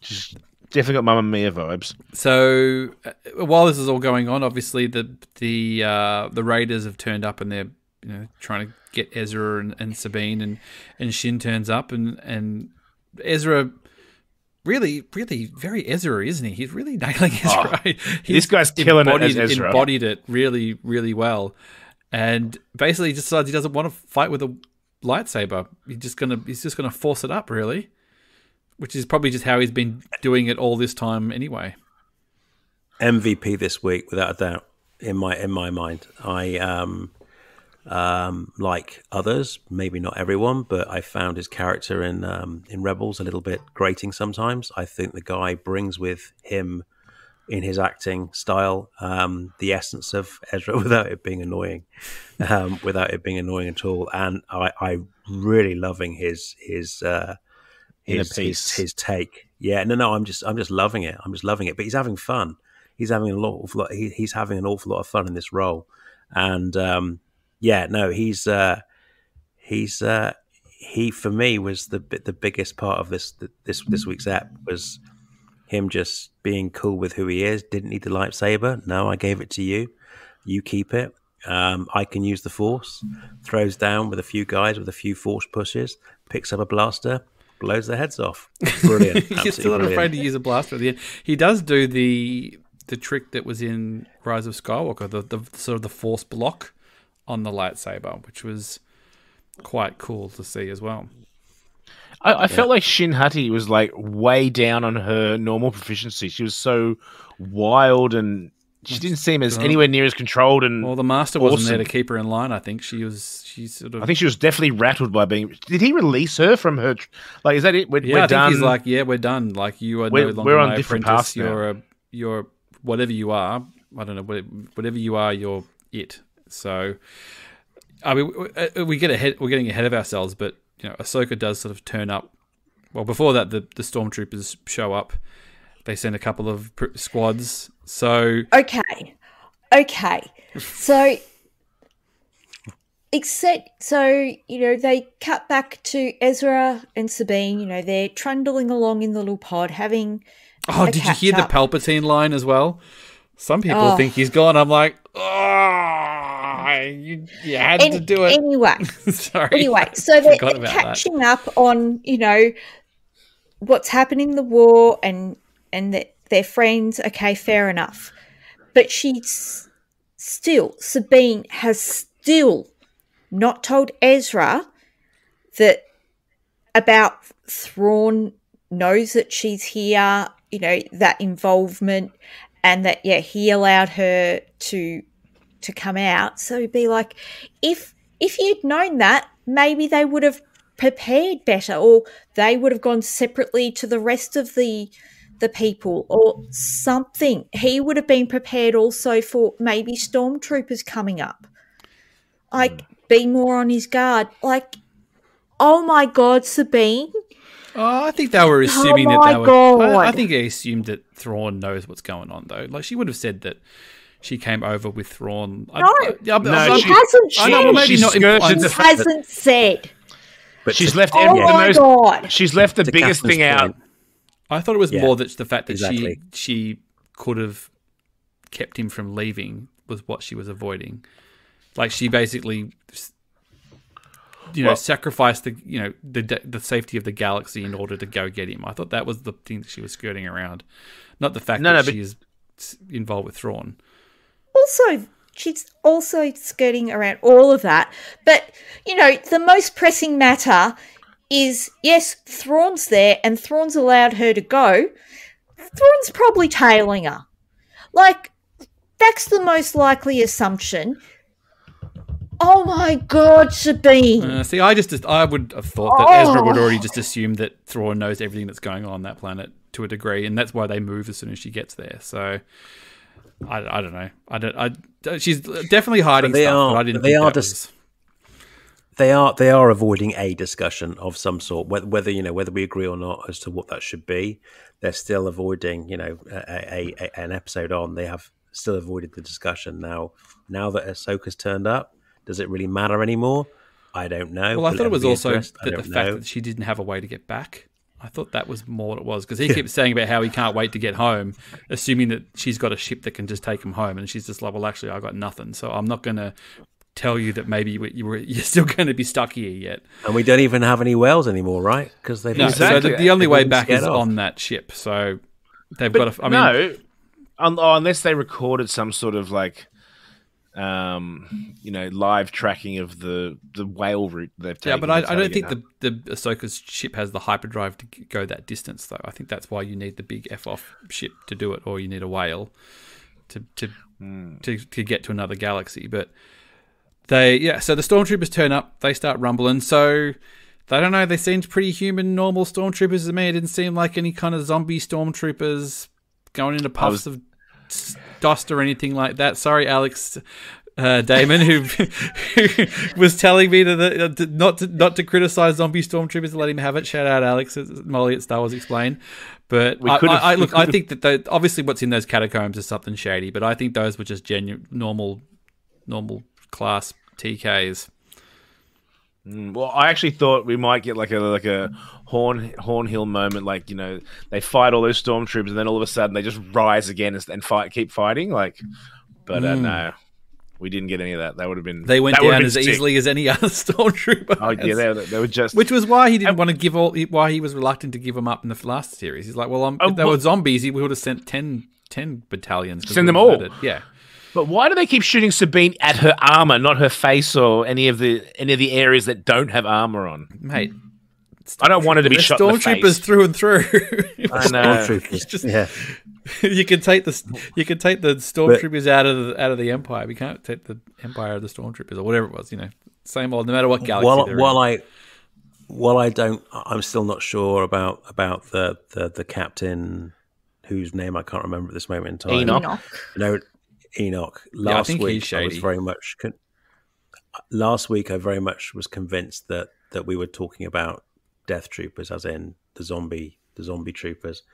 She's definitely got Mamma Mia vibes. So uh, while this is all going on, obviously the the uh, the Raiders have turned up and they're you know trying to get Ezra and, and Sabine and, and Shin turns up and, and Ezra really, really very Ezra, isn't he? He's really nailing Ezra. Oh, this guy's killing it as Ezra. Embodied it really, really well. And basically just decides he doesn't want to fight with a lightsaber. He's just gonna he's just gonna force it up really. Which is probably just how he's been doing it all this time anyway. M V P this week, without a doubt, in my in my mind. I um Um, like others, maybe not everyone, but I found his character in um, in Rebels a little bit grating sometimes. I think the guy brings with him in his acting style um, the essence of Ezra without it being annoying, um, without it being annoying at all. And I, I'm really loving his his uh, his, his his take. Yeah, no, no, I'm just I'm just loving it. I'm just loving it. But he's having fun. He's having an awful lot. He, he's having an awful lot of fun in this role, and. Um, Yeah, no, he's uh, he's uh, he for me was the the biggest part of this this this week's app was him just being cool with who he is. Didn't need the lightsaber. No, I gave it to you. You keep it. Um, I can use the force. Throws down with a few guys with a few force pushes. Picks up a blaster. Blows their heads off. Brilliant. He's still not afraid to use a blaster at the end. He does do the the trick that was in Rise of Skywalker. The, the sort of the force block. On the lightsaber, which was quite cool to see as well. I, I yeah. felt like Shin Hati was like way down on her normal proficiency. She was so wild, and she didn't seem as anywhere near as controlled. And well, the master awesome. wasn't there to keep her in line. I think she was. She sort of. I think she was definitely rattled by being. Did he release her from her? Like, is that it? We're, yeah, we're I done. Think he's like, yeah, we're done. Like, you are we're, no longer we're on my different apprentice. You're a, you're whatever you are. I don't know. Whatever you are, you're it. So, I mean, we get ahead. We're getting ahead of ourselves, but you know, Ahsoka does sort of turn up. Well, before that, the, the stormtroopers show up. They send a couple of squads. So okay, okay. So except so you know, they cut back to Ezra and Sabine. You know, they're trundling along in the little pod, having. Oh, a did you hear up. the Palpatine line as well? Some people oh. think he's gone. I'm like, oh. You, you had Any, to do it anyway. Sorry, anyway, so they're, they're catching that. up on you know what's happening in the war and and the, their friends. Okay, fair enough, but she's still Sabine has still not told Ezra that about Thrawn knows that she's here. You know that involvement and that yeah he allowed her to. to come out. So it'd be like, if if you'd known that, maybe they would have prepared better, or they would have gone separately to the rest of the the people or something. He would have been prepared also for maybe stormtroopers coming up. Like, be more on his guard. Like, oh my God, Sabine. Oh, I think they were assuming oh that they God. were... I, I think they assumed that Thrawn knows what's going on, though. Like, she would have said that she came over with Thrawn. No, I, I, I, no I, she hasn't. She, I know, maybe she not skirted the fact hasn't that, said. But she's to, left. Oh every, my the most, God! She's left the biggest Catherine's thing point. out. I thought it was yeah, more that the fact that exactly. she she could have kept him from leaving was what she was avoiding. Like she basically, you know, well, sacrificed the you know the the safety of the galaxy in order to go get him. I thought that was the thing that she was skirting around, not the fact no, that no, she is involved with Thrawn. Also. She's also skirting around all of that. But, you know, the most pressing matter is, yes, Thrawn's there and Thrawn's allowed her to go. Thrawn's probably tailing her. Like, that's the most likely assumption. Oh, my God, Sabine. Uh, see, I just I would have thought that oh. Ezra would already just assume that Thrawn knows everything that's going on on that planet to a degree, and that's why they move as soon as she gets there. So... I, I don't know. I don't. I, she's definitely hiding they stuff. Are, but I didn't. They think are just. They are. They are avoiding a discussion of some sort. Whether, whether you know whether we agree or not as to what that should be, they're still avoiding. You know, a, a, a an episode on, they have still avoided the discussion. Now, now that Ahsoka's turned up, does it really matter anymore? I don't know. Well, I Will thought it was also that the know. fact that she didn't have a way to get back. I thought that was more what it was, because he keeps saying about how he can't wait to get home, assuming that she's got a ship that can just take him home, and she's just like, well, actually, I've got nothing, so I'm not going to tell you that maybe you were, you're still going to be stuck here yet. And we don't even have any whales anymore, right? Because they've no, exactly. So the, the only way back is off. on that ship, so they've but got to... I mean, no, unless they recorded some sort of, like, um, you know, live tracking of the, the whale route they've taken. Yeah, but I, I don't think the, the Ahsoka's ship has the hyperdrive to go that distance, though. I think that's why you need the big F-off ship to do it, or you need a whale to to, mm. to to get to another galaxy. But they, yeah, so the stormtroopers turn up, they start rumbling. So, I don't know, they seemed pretty human, normal stormtroopers to me. It didn't seem like any kind of zombie stormtroopers going into puffs of dust or anything like that. Sorry, Alex uh, Damon, who, who was telling me to, the, to not to not to criticize zombie stormtroopers and let him have it. Shout out, Alex Molly at Star Wars Explained. But I, I, I, look, I think that they, obviously what's in those catacombs is something shady, but I think those were just genuine, normal, normal class T Ks. Well, I actually thought we might get like a like a Horn Hornhill moment, like, you know, they fight all those stormtroopers, and then all of a sudden they just rise again and, and fight, keep fighting. Like, but mm. uh, no, we didn't get any of that. That would have been they went down as sick. easily as any other stormtrooper. Oh yeah, they, they were just, which was why he didn't and, want to give all. Why he was reluctant to give them up in the last series. He's like, well, I'm, oh, if they well, were zombies, he would have sent ten ten battalions. Send them all. Murdered. Yeah. But why do they keep shooting Sabine at her armor, not her face or any of the any of the areas that don't have armor on? Mate, I don't want her to be shot in the face. Stormtroopers through and through. I know. Stormtroopers. Just, yeah. You can take the you can take the stormtroopers out of the, out of the Empire. We can't take the Empire of the stormtroopers or whatever it was. You know, same old. No matter what galaxy. While, while I while I don't, I'm still not sure about about the the, the captain whose name I can't remember at this moment in time. Enoch. No. Enoch. Last yeah, I week I was very much con last week I very much was convinced that that we were talking about death troopers, as in the zombie the zombie troopers.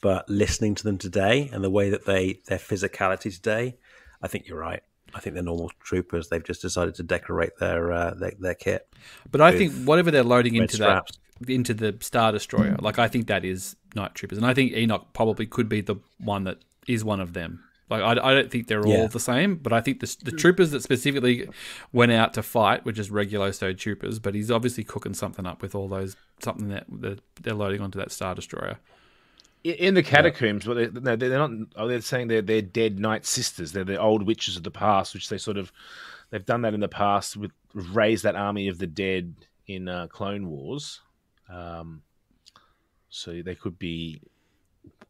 But listening to them today and the way that they their physicality today, I think you're right. I think they're normal troopers. They've just decided to decorate their uh, their, their kit. But I think whatever they're loading into straps. that into the Star Destroyer, like, I think that is night troopers, and I think Enoch probably could be the one that is one of them. Like, I, I don't think they're yeah. all the same, but I think the, the troopers that specifically went out to fight were just regular so troopers. But he's obviously cooking something up with all those something that the, they're loading onto that Star Destroyer. In the catacombs, yeah. well, they, no, they're not. Oh, they're saying they're they're dead Night Sisters. They're the old witches of the past, which they sort of they've done that in the past with raised that army of the dead in uh, Clone Wars. Um, so they could be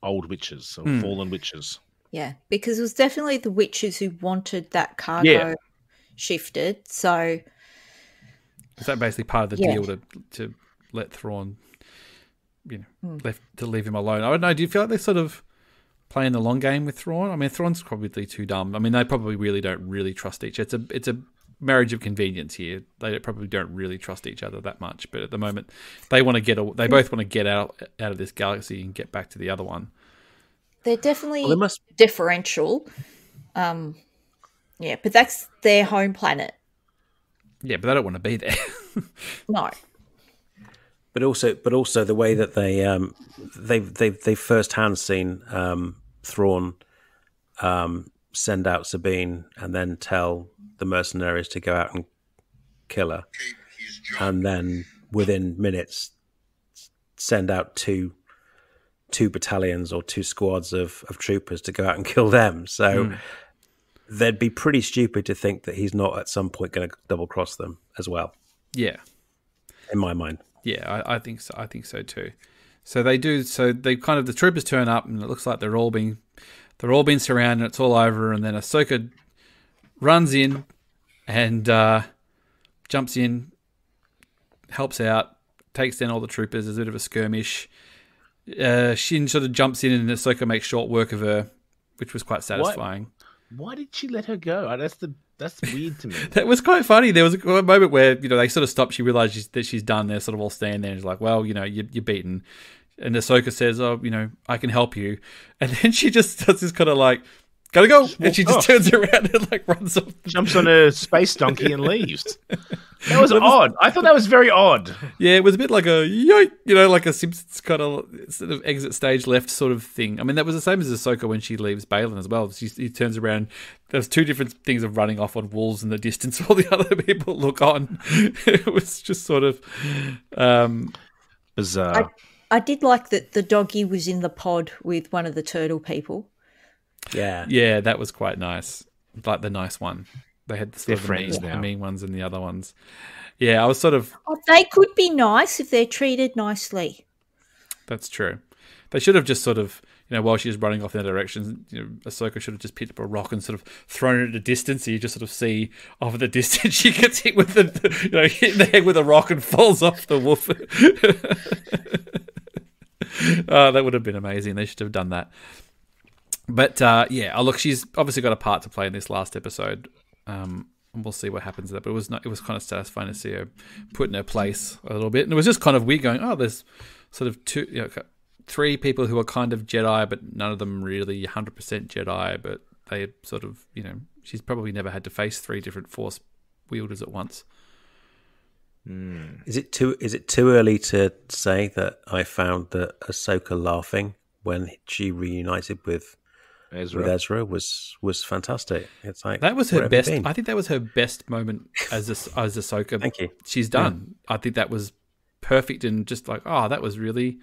old witches or mm. fallen witches. Yeah, because it was definitely the witches who wanted that cargo yeah. shifted. So is that basically part of the yeah. deal to to let Thrawn, you know, mm. left to leave him alone? I don't know. Do you feel like they're sort of playing the long game with Thrawn? I mean, Thrawn's probably too dumb. I mean, they probably really don't really trust each. It's a it's a marriage of convenience here. They probably don't really trust each other that much. But at the moment, they want to get. They both want to get out out of this galaxy and get back to the other one. They're definitely well, they must... differential. Um, yeah, but that's their home planet. Yeah, but they don't want to be there. No. But also, but also the way that they um, they've they've they've firsthand seen um, Thrawn um, send out Sabine and then tell the mercenaries to go out and kill her, and then within minutes send out two two battalions or two squads of of troopers to go out and kill them. So mm. they'd be pretty stupid to think that he's not at some point going to double cross them as well. Yeah, in my mind. Yeah, I, I think so. I think so too. So they do. So they kind of the troopers turn up, and it looks like they're all being, they're all being surrounded. It's all over, and then Ahsoka runs in, and uh, jumps in, helps out, takes down all the troopers. There's a bit of a skirmish. Uh, Shin sort of jumps in, and Ahsoka makes short work of her, which was quite satisfying. Why, why did she let her go? That's the. That's weird to me. That was quite funny. There was a moment where, you know, they sort of stopped. She realised she's, that she's done. They're sort of all standing there and she's like, well, you know, you're, you're beaten. And Ahsoka says, oh, you know, I can help you. And then she just does this kind of like, gotta go. And she just off. turns around and like runs off. Jumps on a space donkey and leaves. That was odd. I thought that was very odd. Yeah, it was a bit like a, you know, like a Simpsons kind of sort of exit stage left sort of thing. I mean, that was the same as Ahsoka when she leaves Baylan as well. She he turns around. There's two different things of running off on walls in the distance while the other people look on. It was just sort of um, bizarre. I, I did like that the doggy was in the pod with one of the turtle people. Yeah, yeah, that was quite nice. Like the nice one, they had the sort of mean, the mean ones and the other ones. Yeah, I was sort of. Oh, they could be nice if they're treated nicely. That's true. They should have just sort of, you know, while she was running off in that direction, you know, Ahsoka should have just picked up a rock and sort of thrown it at a distance. So you just sort of see off at the distance she gets hit with the, you know, hit in the head with a rock and falls off the wolf. Oh, that would have been amazing. They should have done that. But, uh, yeah, oh, look, she's obviously got a part to play in this last episode. Um, and we'll see what happens to that. But it was not, it was kind of satisfying to see her put in her place a little bit. And it was just kind of weird going, oh, there's sort of two, you know, three people who are kind of Jedi, but none of them really one hundred percent Jedi. But they sort of, you know, she's probably never had to face three different Force wielders at once. Mm. Is it too, is it too early to say that I found that Ahsoka laughing when she reunited with... Ezra. With Ezra was was fantastic. It's like that was her best. I think that was her best moment as a, as Ahsoka. Thank you. She's done. Yeah. I think that was perfect and just like, oh, that was really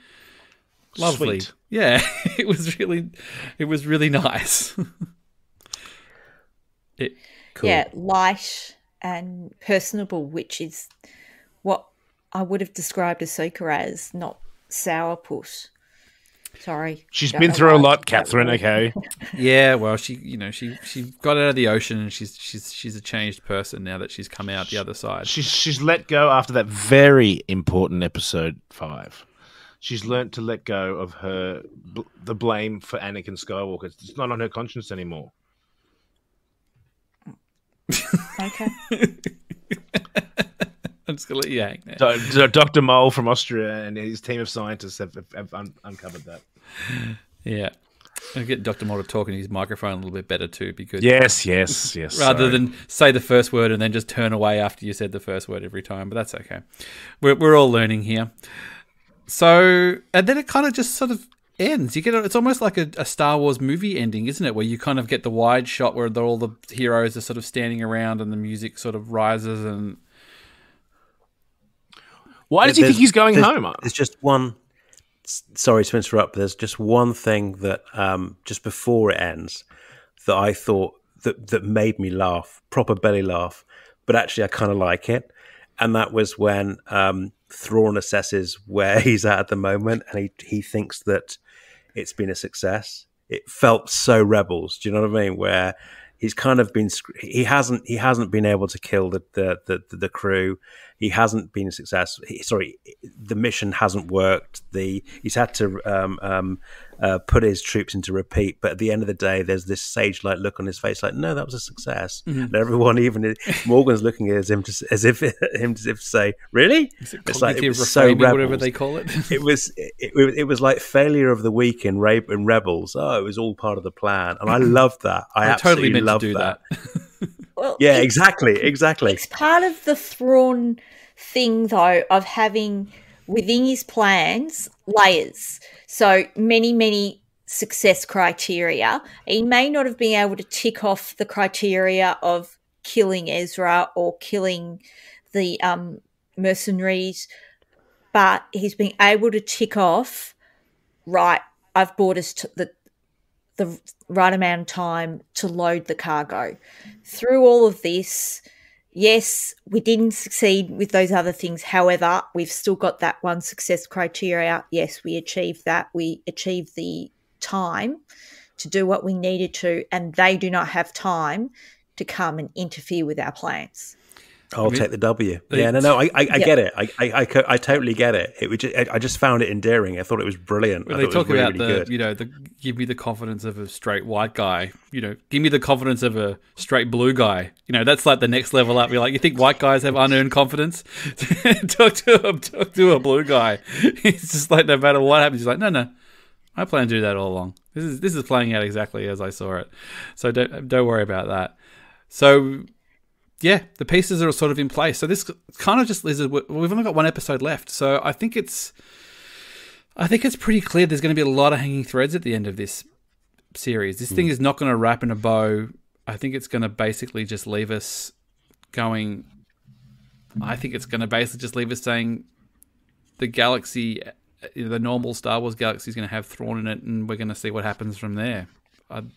lovely. Sweet. Yeah, it was really, it was really nice. it, cool. Yeah, light and personable, which is what I would have described Ahsoka as, not sourpuss. Sorry. She's been through a lot, Catherine, okay. Yeah, well, she, you know, she she got out of the ocean and she's she's she's a changed person now that she's come out the other side. She's she's let go after that very important episode five. She's learned to let go of her the blame for Anakin Skywalker. It's not on her conscience anymore. Okay. I'm just going to let you hang there. So, so Doctor Mohl from Austria and his team of scientists have, have un uncovered that. Yeah. I'll get Doctor Mohl to talk in his microphone a little bit better too. Be good. Yes, yes, yes. Rather sorry. than say the first word and then just turn away after you said the first word every time. But that's okay. We're, we're all learning here. So, and then it kind of just sort of ends. You get It's almost like a, a Star Wars movie ending, isn't it? Where you kind of get the wide shot where all the heroes are sort of standing around and the music sort of rises and... Why does he think he's going home? There's just one. Sorry to interrupt. But there's just one thing that um, just before it ends that I thought that that made me laugh, proper belly laugh. But actually, I kind of like it. And that was when um, Thrawn assesses where he's at at the moment, and he he thinks that it's been a success. It felt so Rebels. Do you know what I mean? Where he's kind of been, he hasn't, he hasn't been able to kill the, the, the, the crew. He hasn't been successful. He, sorry, the mission hasn't worked. The, he's had to um, um, uh, put his troops into retreat. But at the end of the day, there's this sage-like look on his face, like, no, that was a success. Mm-hmm. And everyone, even Morgan's looking at him to, as if him as if to say, really? It's, it's like it was so Rebels. Whatever they call it. it was it, it, it was like failure of the week in, Re in Rebels. Oh, it was all part of the plan, and I loved that. I, I absolutely totally meant loved to do that. that. Well, yeah, exactly, exactly. It's part of the Thrawn thing, though, of having within his plans layers. So many, many success criteria. He may not have been able to tick off the criteria of killing Ezra or killing the um, mercenaries, but he's been able to tick off, right, I've bought us to the the right amount of time to load the cargo. Through all of this, yes, we didn't succeed with those other things. However, we've still got that one success criteria. Yes, we achieved that. We achieved the time to do what we needed to, and they do not have time to come and interfere with our plans. I'll I mean, take the W. Yeah, no, no, I, I, I yep. get it. I, I, I, I totally get it. It would. I, I just found it endearing. I thought it was brilliant. Well, I they talk really, about really the, good. you know, the give me the confidence of a straight white guy. You know, give me the confidence of a straight blue guy. You know, that's like the next level up. You're like, you think white guys have unearned confidence? Talk to him. Talk to a blue guy. It's just like no matter what happens, he's like, no, no, I plan to do that all along. This is this is playing out exactly as I saw it. So don't don't worry about that. So. Yeah, the pieces are sort of in place. So this kind of just is, we've only got one episode left. So I think it's, I think it's pretty clear there's going to be a lot of hanging threads at the end of this series. This mm. thing is not going to wrap in a bow. I think it's going to basically just leave us going. I think it's going to basically just leave us saying the galaxy, the normal Star Wars galaxy is going to have Thrawn in it, and we're going to see what happens from there.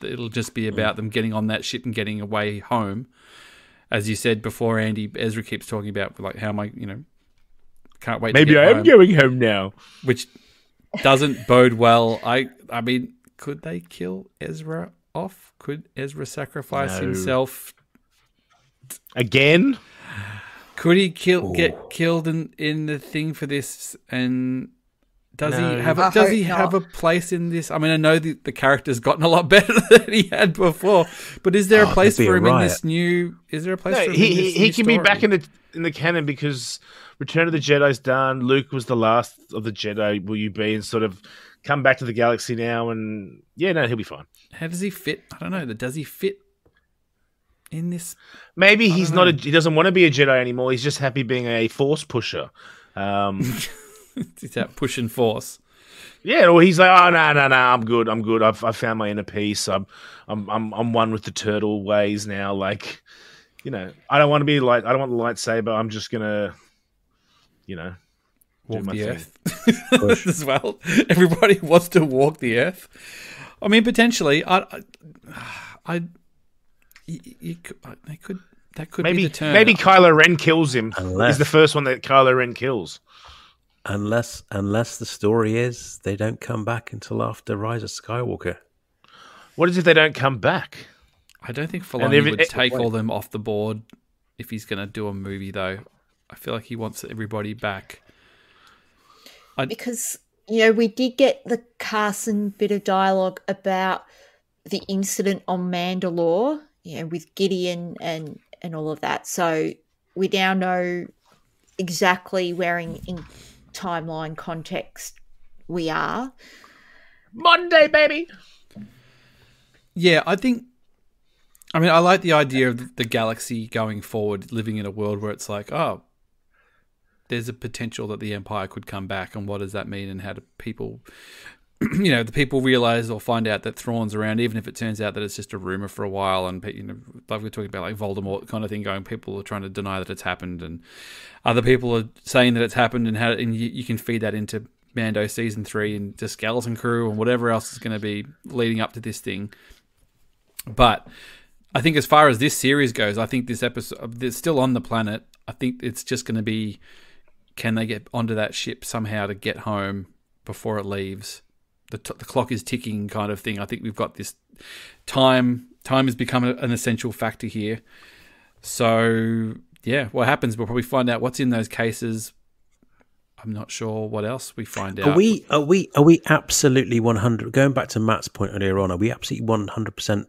It'll just be about them getting on that ship and getting away home. As you said before, Andy, Ezra keeps talking about, like, how am I, you know, can't wait. Maybe to get I am home. going home now. Which doesn't bode well. I I mean, could they kill Ezra off? Could Ezra sacrifice no. himself? Again? Could he kill, get killed in, in the thing for this? And does no. he, have a, does he have a place in this? I mean, I know the, the character's gotten a lot better than he had before, but is there oh, a place for him in this new... Is there a place no, for him he, in this he new He can story? be back in the in the canon because Return of the Jedi's done. Luke was the last of the Jedi, will you be? And sort of come back to the galaxy now and... Yeah, no, he'll be fine. How does he fit? I don't know. Does he fit in this? Maybe he's not... A, he doesn't want to be a Jedi anymore. He's just happy being a Force pusher. Um... It's that push and force. Yeah, well, he's like, oh no, no, no, I'm good, I'm good. I've I found my inner peace. I'm, I'm, I'm, I'm one with the turtle ways now. Like, you know, I don't want to be like, I don't want the lightsaber. I'm just gonna, you know, walk do my the thing. earth as well. Everybody wants to walk the earth. I mean, potentially, I, I, I you, you could, they could, that could maybe be the turn. Maybe Kylo Ren kills him. Unless. He's the first one that Kylo Ren kills. Unless, unless the story is they don't come back until after Rise of Skywalker. What is if they don't come back? I don't think Filoni every, would it, take it, all them off the board if he's going to do a movie, though. I feel like he wants everybody back. I'd... Because, you know, we did get the Carson bit of dialogue about the incident on Mandalore, you know, with Gideon and, and all of that. So we now know exactly where in... in timeline context we are. Modern day, baby. Yeah, I think, I mean, I like the idea of the galaxy going forward, living in a world where it's like, oh, there's a potential that the Empire could come back, and what does that mean, and how do people, you know, the people realize or find out that Thrawn's around, even if it turns out that it's just a rumor for a while, and, you know, like we're talking about, like Voldemort kind of thing going, people are trying to deny that it's happened, and other people are saying that it's happened, and how, and you, you can feed that into Mando season three and the Skeleton Crew and whatever else is going to be leading up to this thing. But I think as far as this series goes, I think this episode, it's still on the planet. I think it's just going to be, can they get onto that ship somehow to get home before it leaves? The, t the clock is ticking kind of thing. I think we've got this time. Time has become a, an essential factor here. So, yeah, what happens? We'll probably find out what's in those cases. I'm not sure what else we find out. Are we, are we, are we absolutely one hundred percent, going back to Matt's point earlier on, are we absolutely one hundred percent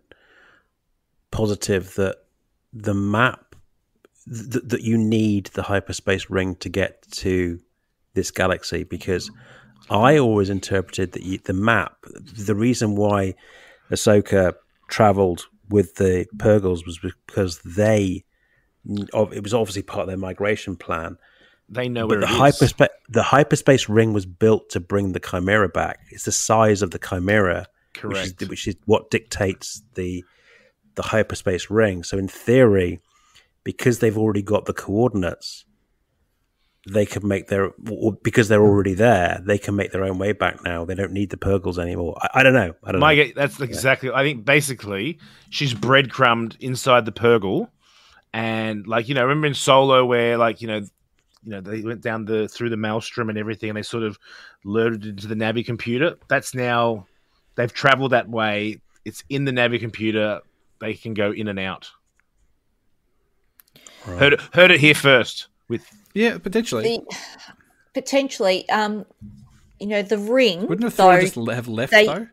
positive that the map, th that you need the hyperspace ring to get to this galaxy? Because I always interpreted that you, the map, the reason why Ahsoka travelled with the Purgles was because they, it was obviously part of their migration plan, They know where it is. The hyperspace ring was built to bring the Chimera back. It's the size of the Chimera, correct, which is, which is what dictates the the hyperspace ring. So in theory, because they've already got the coordinates, they could make their, or because they're already there, they can make their own way back now. They don't need the Purgles anymore. I, I don't know. I don't My, know. That's exactly. Yeah. I think basically she's breadcrumbed inside the Purgle, and like you know, remember in Solo where like you know, you know they went down the through the Maelstrom and everything, and they sort of lured into the Navi computer. That's now they've traveled that way. It's in the Navi computer. They can go in and out. Right. Heard it, heard it here first. With yeah, potentially, the, potentially. Um, you know, the ring. Wouldn't have though, just have left they, though?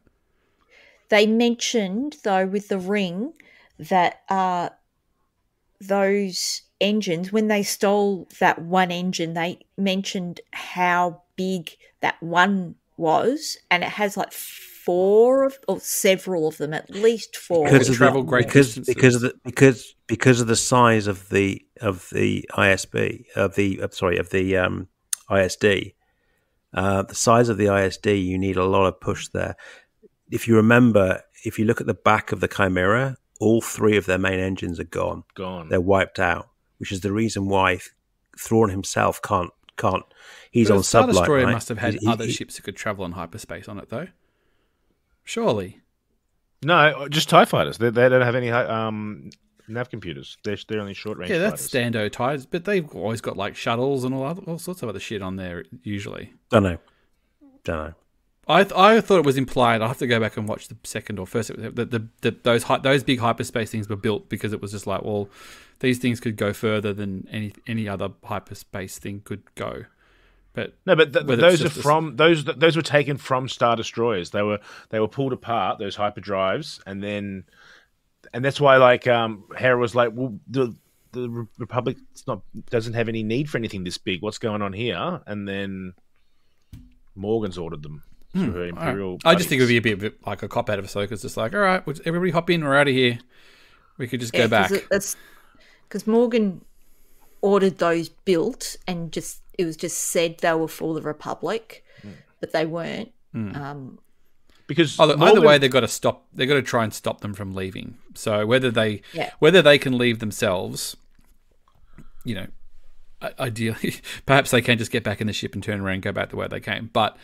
They mentioned though with the ring that uh, those engines, when they stole that one engine, they mentioned how big that one was, and it has like four of, or several of them, at least four. Because of travel great because because of the, because because of the size of the of the I S B of the I'm sorry of the um, I S D, uh, the size of the I S D, you need a lot of push there. If you remember, if you look at the back of the Chimera, all three of their main engines are gone. Gone. They're wiped out, which is the reason why Thrawn himself can't can't. He's but on Star sublight. Destroyer right? must have had he, other he, ships that could travel in hyperspace on it though. Surely, no. Just TIE fighters. They, they don't have any um, nav computers. They're they're only short range. Yeah, that's fighters. Stando TIEs, but they've always got like shuttles and all other, all sorts of other shit on there. Usually, don't know. Don't know. I th I thought it was implied. I have to go back and watch the second or first. That the, the, the those hi those big hyperspace things were built because it was just like, well, these things could go further than any any other hyperspace thing could go. But no, but th those are from those. Th those were taken from Star Destroyers. They were they were pulled apart. Those hyperdrives, and then, and that's why like um, Hera was like, well, the the Republic not doesn't have any need for anything this big. What's going on here? And then Morgan's ordered them. Hmm, through her Imperial. Right. I just think it would be a bit, a bit like a cop out of Ahsoka. It's just like, all right, we'll just, everybody hop in. We're out of here. We could just yeah, go back. Because Morgan ordered those built and just. It was just said they were for the Republic, mm. but they weren't. Mm. Um, because oh, look, either way, they've got to stop. They've got to try and stop them from leaving. So whether they yeah. whether they can leave themselves, you know, ideally, perhaps they can just get back in the ship and turn around and go back the way they came. But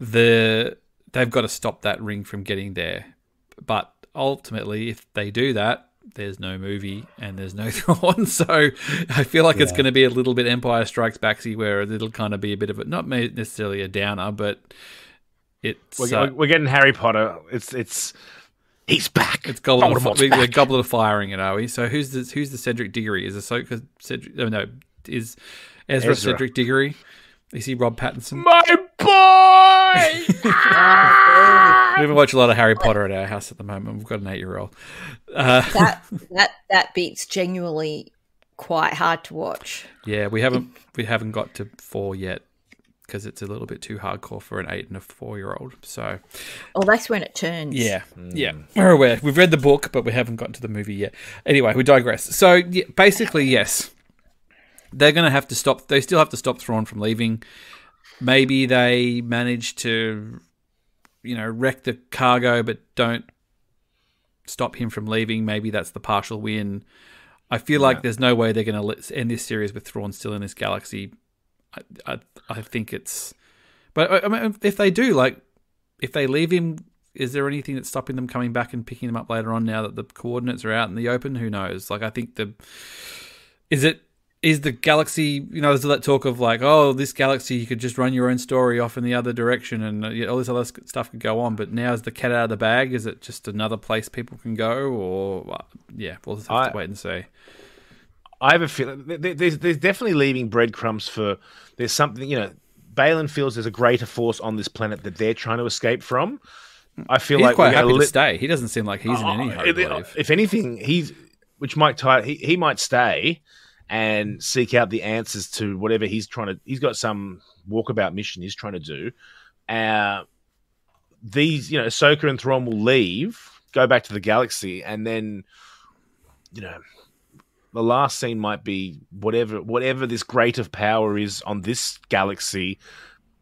the they've got to stop that ring from getting there. But ultimately, if they do that, there's no movie and there's no Thrawn, so I feel like yeah. it's going to be a little bit Empire Strikes Backsy, where it'll kind of be a bit of a not necessarily a downer, but it's we're, uh, we're getting Harry Potter. It's it's he's back. It's Goblet of, we, back. We're Goblet of Firing it, are we? So who's the who's the Cedric Diggory? Is Ahsoka Cedric? Oh no, is Ezra, Ezra Cedric Diggory? Is he Rob Pattinson? My boy. We haven't watched a lot of Harry Potter at our house at the moment. We've got an eight-year-old. Uh, that that that bit's genuinely quite hard to watch. Yeah, we haven't we haven't got to four yet because it's a little bit too hardcore for an eight and a four-year-old. So, oh, that's when it turns. Yeah, mm. yeah. We're aware. We've read the book, but we haven't gotten to the movie yet. Anyway, we digress. So yeah, basically, yes. They're going to have to stop. They still have to stop Thrawn from leaving. Maybe they manage to, you know, wreck the cargo, but don't stop him from leaving. Maybe that's the partial win. I feel yeah. like there's no way they're going to end this series with Thrawn still in this galaxy. I, I, I think it's, but I mean, if they do, like, if they leave him, is there anything that's stopping them coming back and picking them up later on? Now that the coordinates are out in the open, who knows? Like, I think the is it. Is the galaxy, you know, there's that talk of like, oh, this galaxy, you could just run your own story off in the other direction and all this other stuff could go on. But now is the cat out of the bag? Is it just another place people can go? Or, yeah, we'll just have I, to wait and see. I have a feeling there's, there's definitely leaving breadcrumbs for, there's something, you know, Baylan feels there's a greater force on this planet that they're trying to escape from. I feel he's like quite happy to stay. He doesn't seem like he's oh, in any hurry. If, if anything, he's, which might tie, he, he might stay and seek out the answers to whatever he's trying to... He's got some walkabout mission he's trying to do. Uh, these, you know, Ahsoka and Thrawn will leave, go back to the galaxy, and then, you know, the last scene might be whatever whatever this great of power is on this galaxy,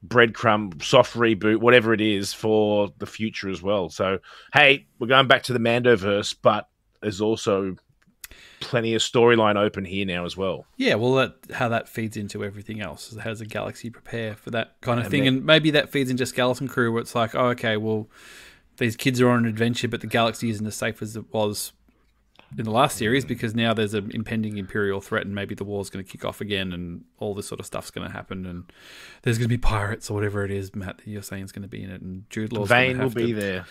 breadcrumb, soft reboot, whatever it is for the future as well. So, hey, we're going back to the Mandoverse, but there's also plenty of storyline open here now as well. Yeah, well, that, how that feeds into everything else is how does the galaxy prepare for that kind of and thing. Then, and maybe that feeds into Skeleton Crew where it's like, oh, okay, well, these kids are on an adventure, but the galaxy isn't as safe as it was in the last series because now there's an impending imperial threat and maybe the war's going to kick off again and all this sort of stuff's going to happen and there's going to be pirates or whatever it is, Matt, that you're saying is going to be in it, and Jude Law's going to have to... Vane will be there.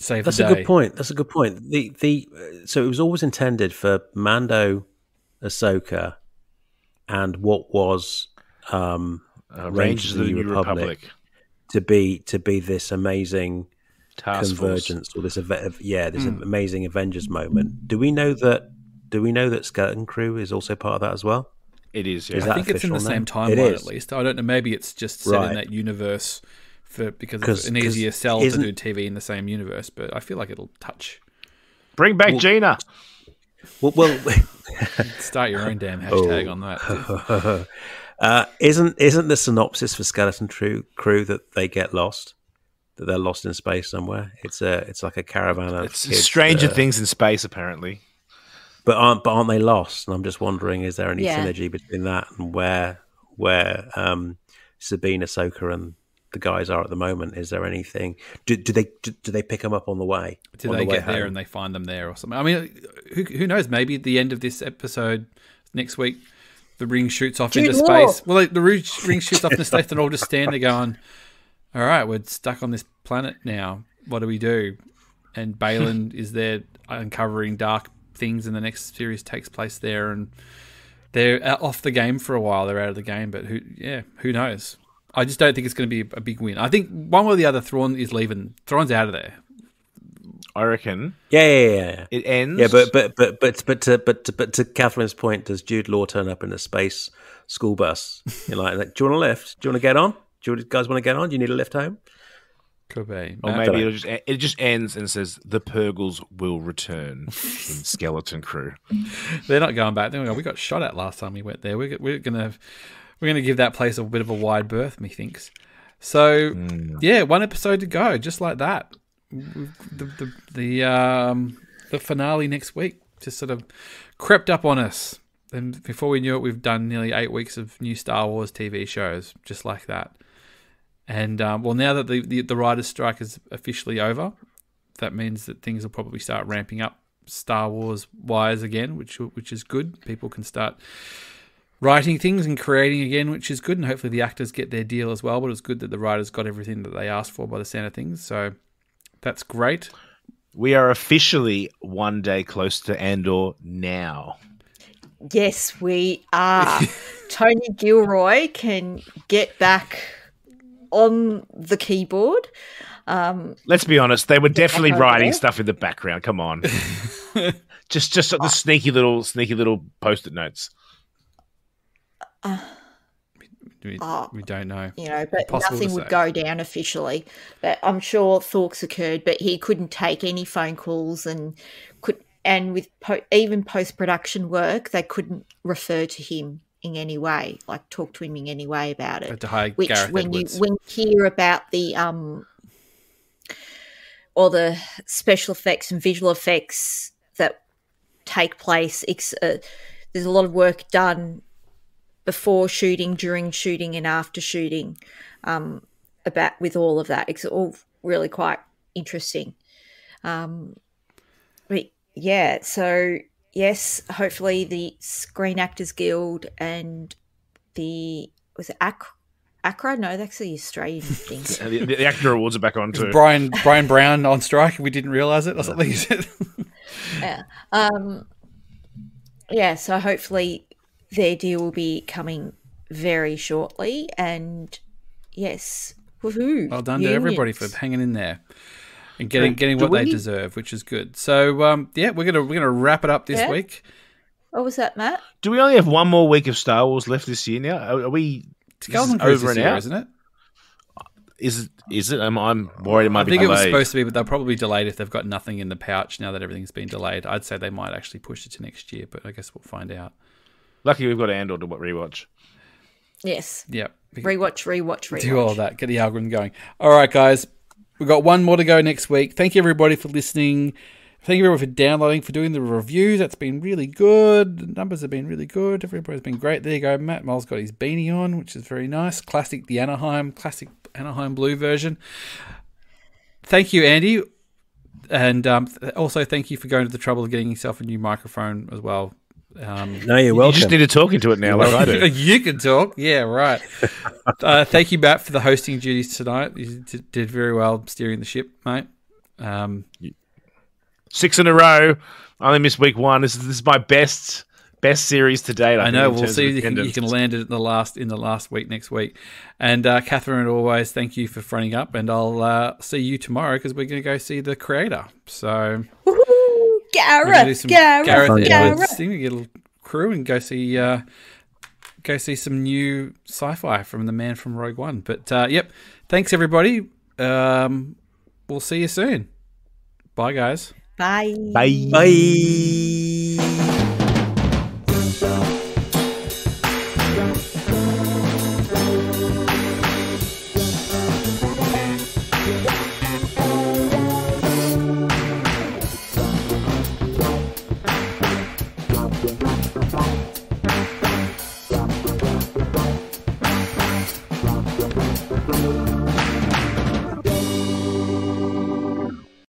Save the day. That's a good point. That's a good point. The the so it was always intended for Mando, Ahsoka, and what was um, uh, Rangers of the New Republic, Republic to be to be this amazing Task convergence force. or this yeah this mm. amazing Avengers moment. Do we know that? Do we know that Skeleton Crew is also part of that as well? It is. Yeah. Is I think it's in the name? same timeline at least. I don't know. Maybe it's just set right. in that universe. For, because it's an easier sell to do T V in the same universe, but I feel like it'll touch. Bring back well, Gina. Well, well start your own damn hashtag oh. on that. uh, isn't isn't the synopsis for Skeleton Crew that they get lost, that they're lost in space somewhere? It's a it's like a caravan. Of it's kids, Stranger uh, Things in space, apparently. But aren't but aren't they lost? And I'm just wondering, is there any yeah. synergy between that and where where um, Sabine, Ahsoka, and the guys are at the moment? Is there anything? Do, do they do, do they pick them up on the way? Do they get there and they find them there or something? I mean, who who knows? Maybe at the end of this episode next week, the ring shoots off into space. Well, like, the ring shoots off into space, and all just stand there going, "All right, we're stuck on this planet now. What do we do?" And Baylan is there uncovering dark things, and the next series takes place there, and they're off the game for a while. They're out of the game, but who? Yeah, who knows? I just don't think it's going to be a big win. I think one way or the other, Thrawn is leaving. Thrawn's out of there, I reckon. Yeah, yeah, yeah. yeah. It ends. Yeah, but but but but but to, but to, but to Catherine's point, does Jude Law turn up in a space school bus? You're like, like, do you want a lift? Do you want to get on? Do you guys want to get on? Do you need a lift home? Could be. Or maybe it'll just it just ends and says the Purgles will return in Skeleton Crew. They're not going back. They're going, we got shot at last time we went there. We're we're gonna. We're going to give that place a bit of a wide berth, methinks. So, mm. yeah, one episode to go, just like that. The the the, um, the finale next week just sort of crept up on us. And before we knew it, we've done nearly eight weeks of new Star Wars T V shows, just like that. And, um, well, now that the, the, the writers' strike is officially over, that means that things will probably start ramping up Star Wars-wise again, which which is good. People can start writing things and creating again, which is good, and hopefully the actors get their deal as well. But it's good that the writers got everything that they asked for by the sound of things, so that's great. We are officially one day close to Andor now. Yes, we are. Tony Gilroy can get back on the keyboard. Um, Let's be honest; they were definitely writing there. stuff in the background. Come on, just just the sneaky little sneaky little post-it notes. Uh, we, uh, we don't know, you know, but nothing would go down officially. But I'm sure talks occurred, but he couldn't take any phone calls, and could, and with po even post production work, they couldn't refer to him in any way, like talk to him in any way about it. Which Gareth when Edwards. you when you hear about the um, all the special effects and visual effects that take place, it's, uh, there's a lot of work done before shooting, during shooting, and after shooting, um, about with all of that. It's all really quite interesting. Um, but yeah, so yes, hopefully the Screen Actors Guild and the was it Ac Acra? No, that's the Australian thing. the, the, the Actor Awards are back on too. Brian Brian Brown on strike. We didn't realise it or something. yeah. Um, yeah. So hopefully their deal will be coming very shortly, and yes, woohoo! Well done unions. to everybody for hanging in there and getting getting what we... they deserve, which is good. So um, yeah, we're gonna we're gonna wrap it up this yeah. week. What was that, Matt? Do we only have one more week of Star Wars left this year now? Are, are we? It's over and out, isn't it? Is is it? I'm, I'm worried it might I be delayed. I think it was supposed to be, but they'll probably delay it if they've got nothing in the pouch now that everything's been delayed. I'd say they might actually push it to next year, but I guess we'll find out. Lucky we've got Andor to rewatch. Yes. Yep. Rewatch, rewatch, rewatch. Do all that. Get the algorithm going. All right, guys. We've got one more to go next week. Thank you, everybody, for listening. Thank you, everyone, for downloading, for doing the review. That's been really good. The numbers have been really good. Everybody's been great. There you go. Matt Mohl's got his beanie on, which is very nice. Classic, the Anaheim, classic Anaheim blue version. Thank you, Andy. And um, th also thank you for going to the trouble of getting yourself a new microphone as well. Um, no, you're welcome. You just need to talk into it now, like I do. You can talk. Yeah, right. Uh, thank you, Matt, for the hosting duties tonight. You did very well steering the ship, mate. Um, Six in a row. I only missed week one. This is, this is my best best series to date. I, I know. We'll see if you can, you can land it in the last in the last week next week. And uh, Catherine, always, thank you for fronting up. And I'll uh, see you tomorrow because we're going to go see the creator. So. Gareth, Gareth, Gareth Edwards thing. We get a little crew and go see, uh, go see some new sci-fi from the man from Rogue One. But uh, yep, thanks everybody. Um, we'll see you soon. Bye, guys. Bye. Bye. Bye. We'll be right back.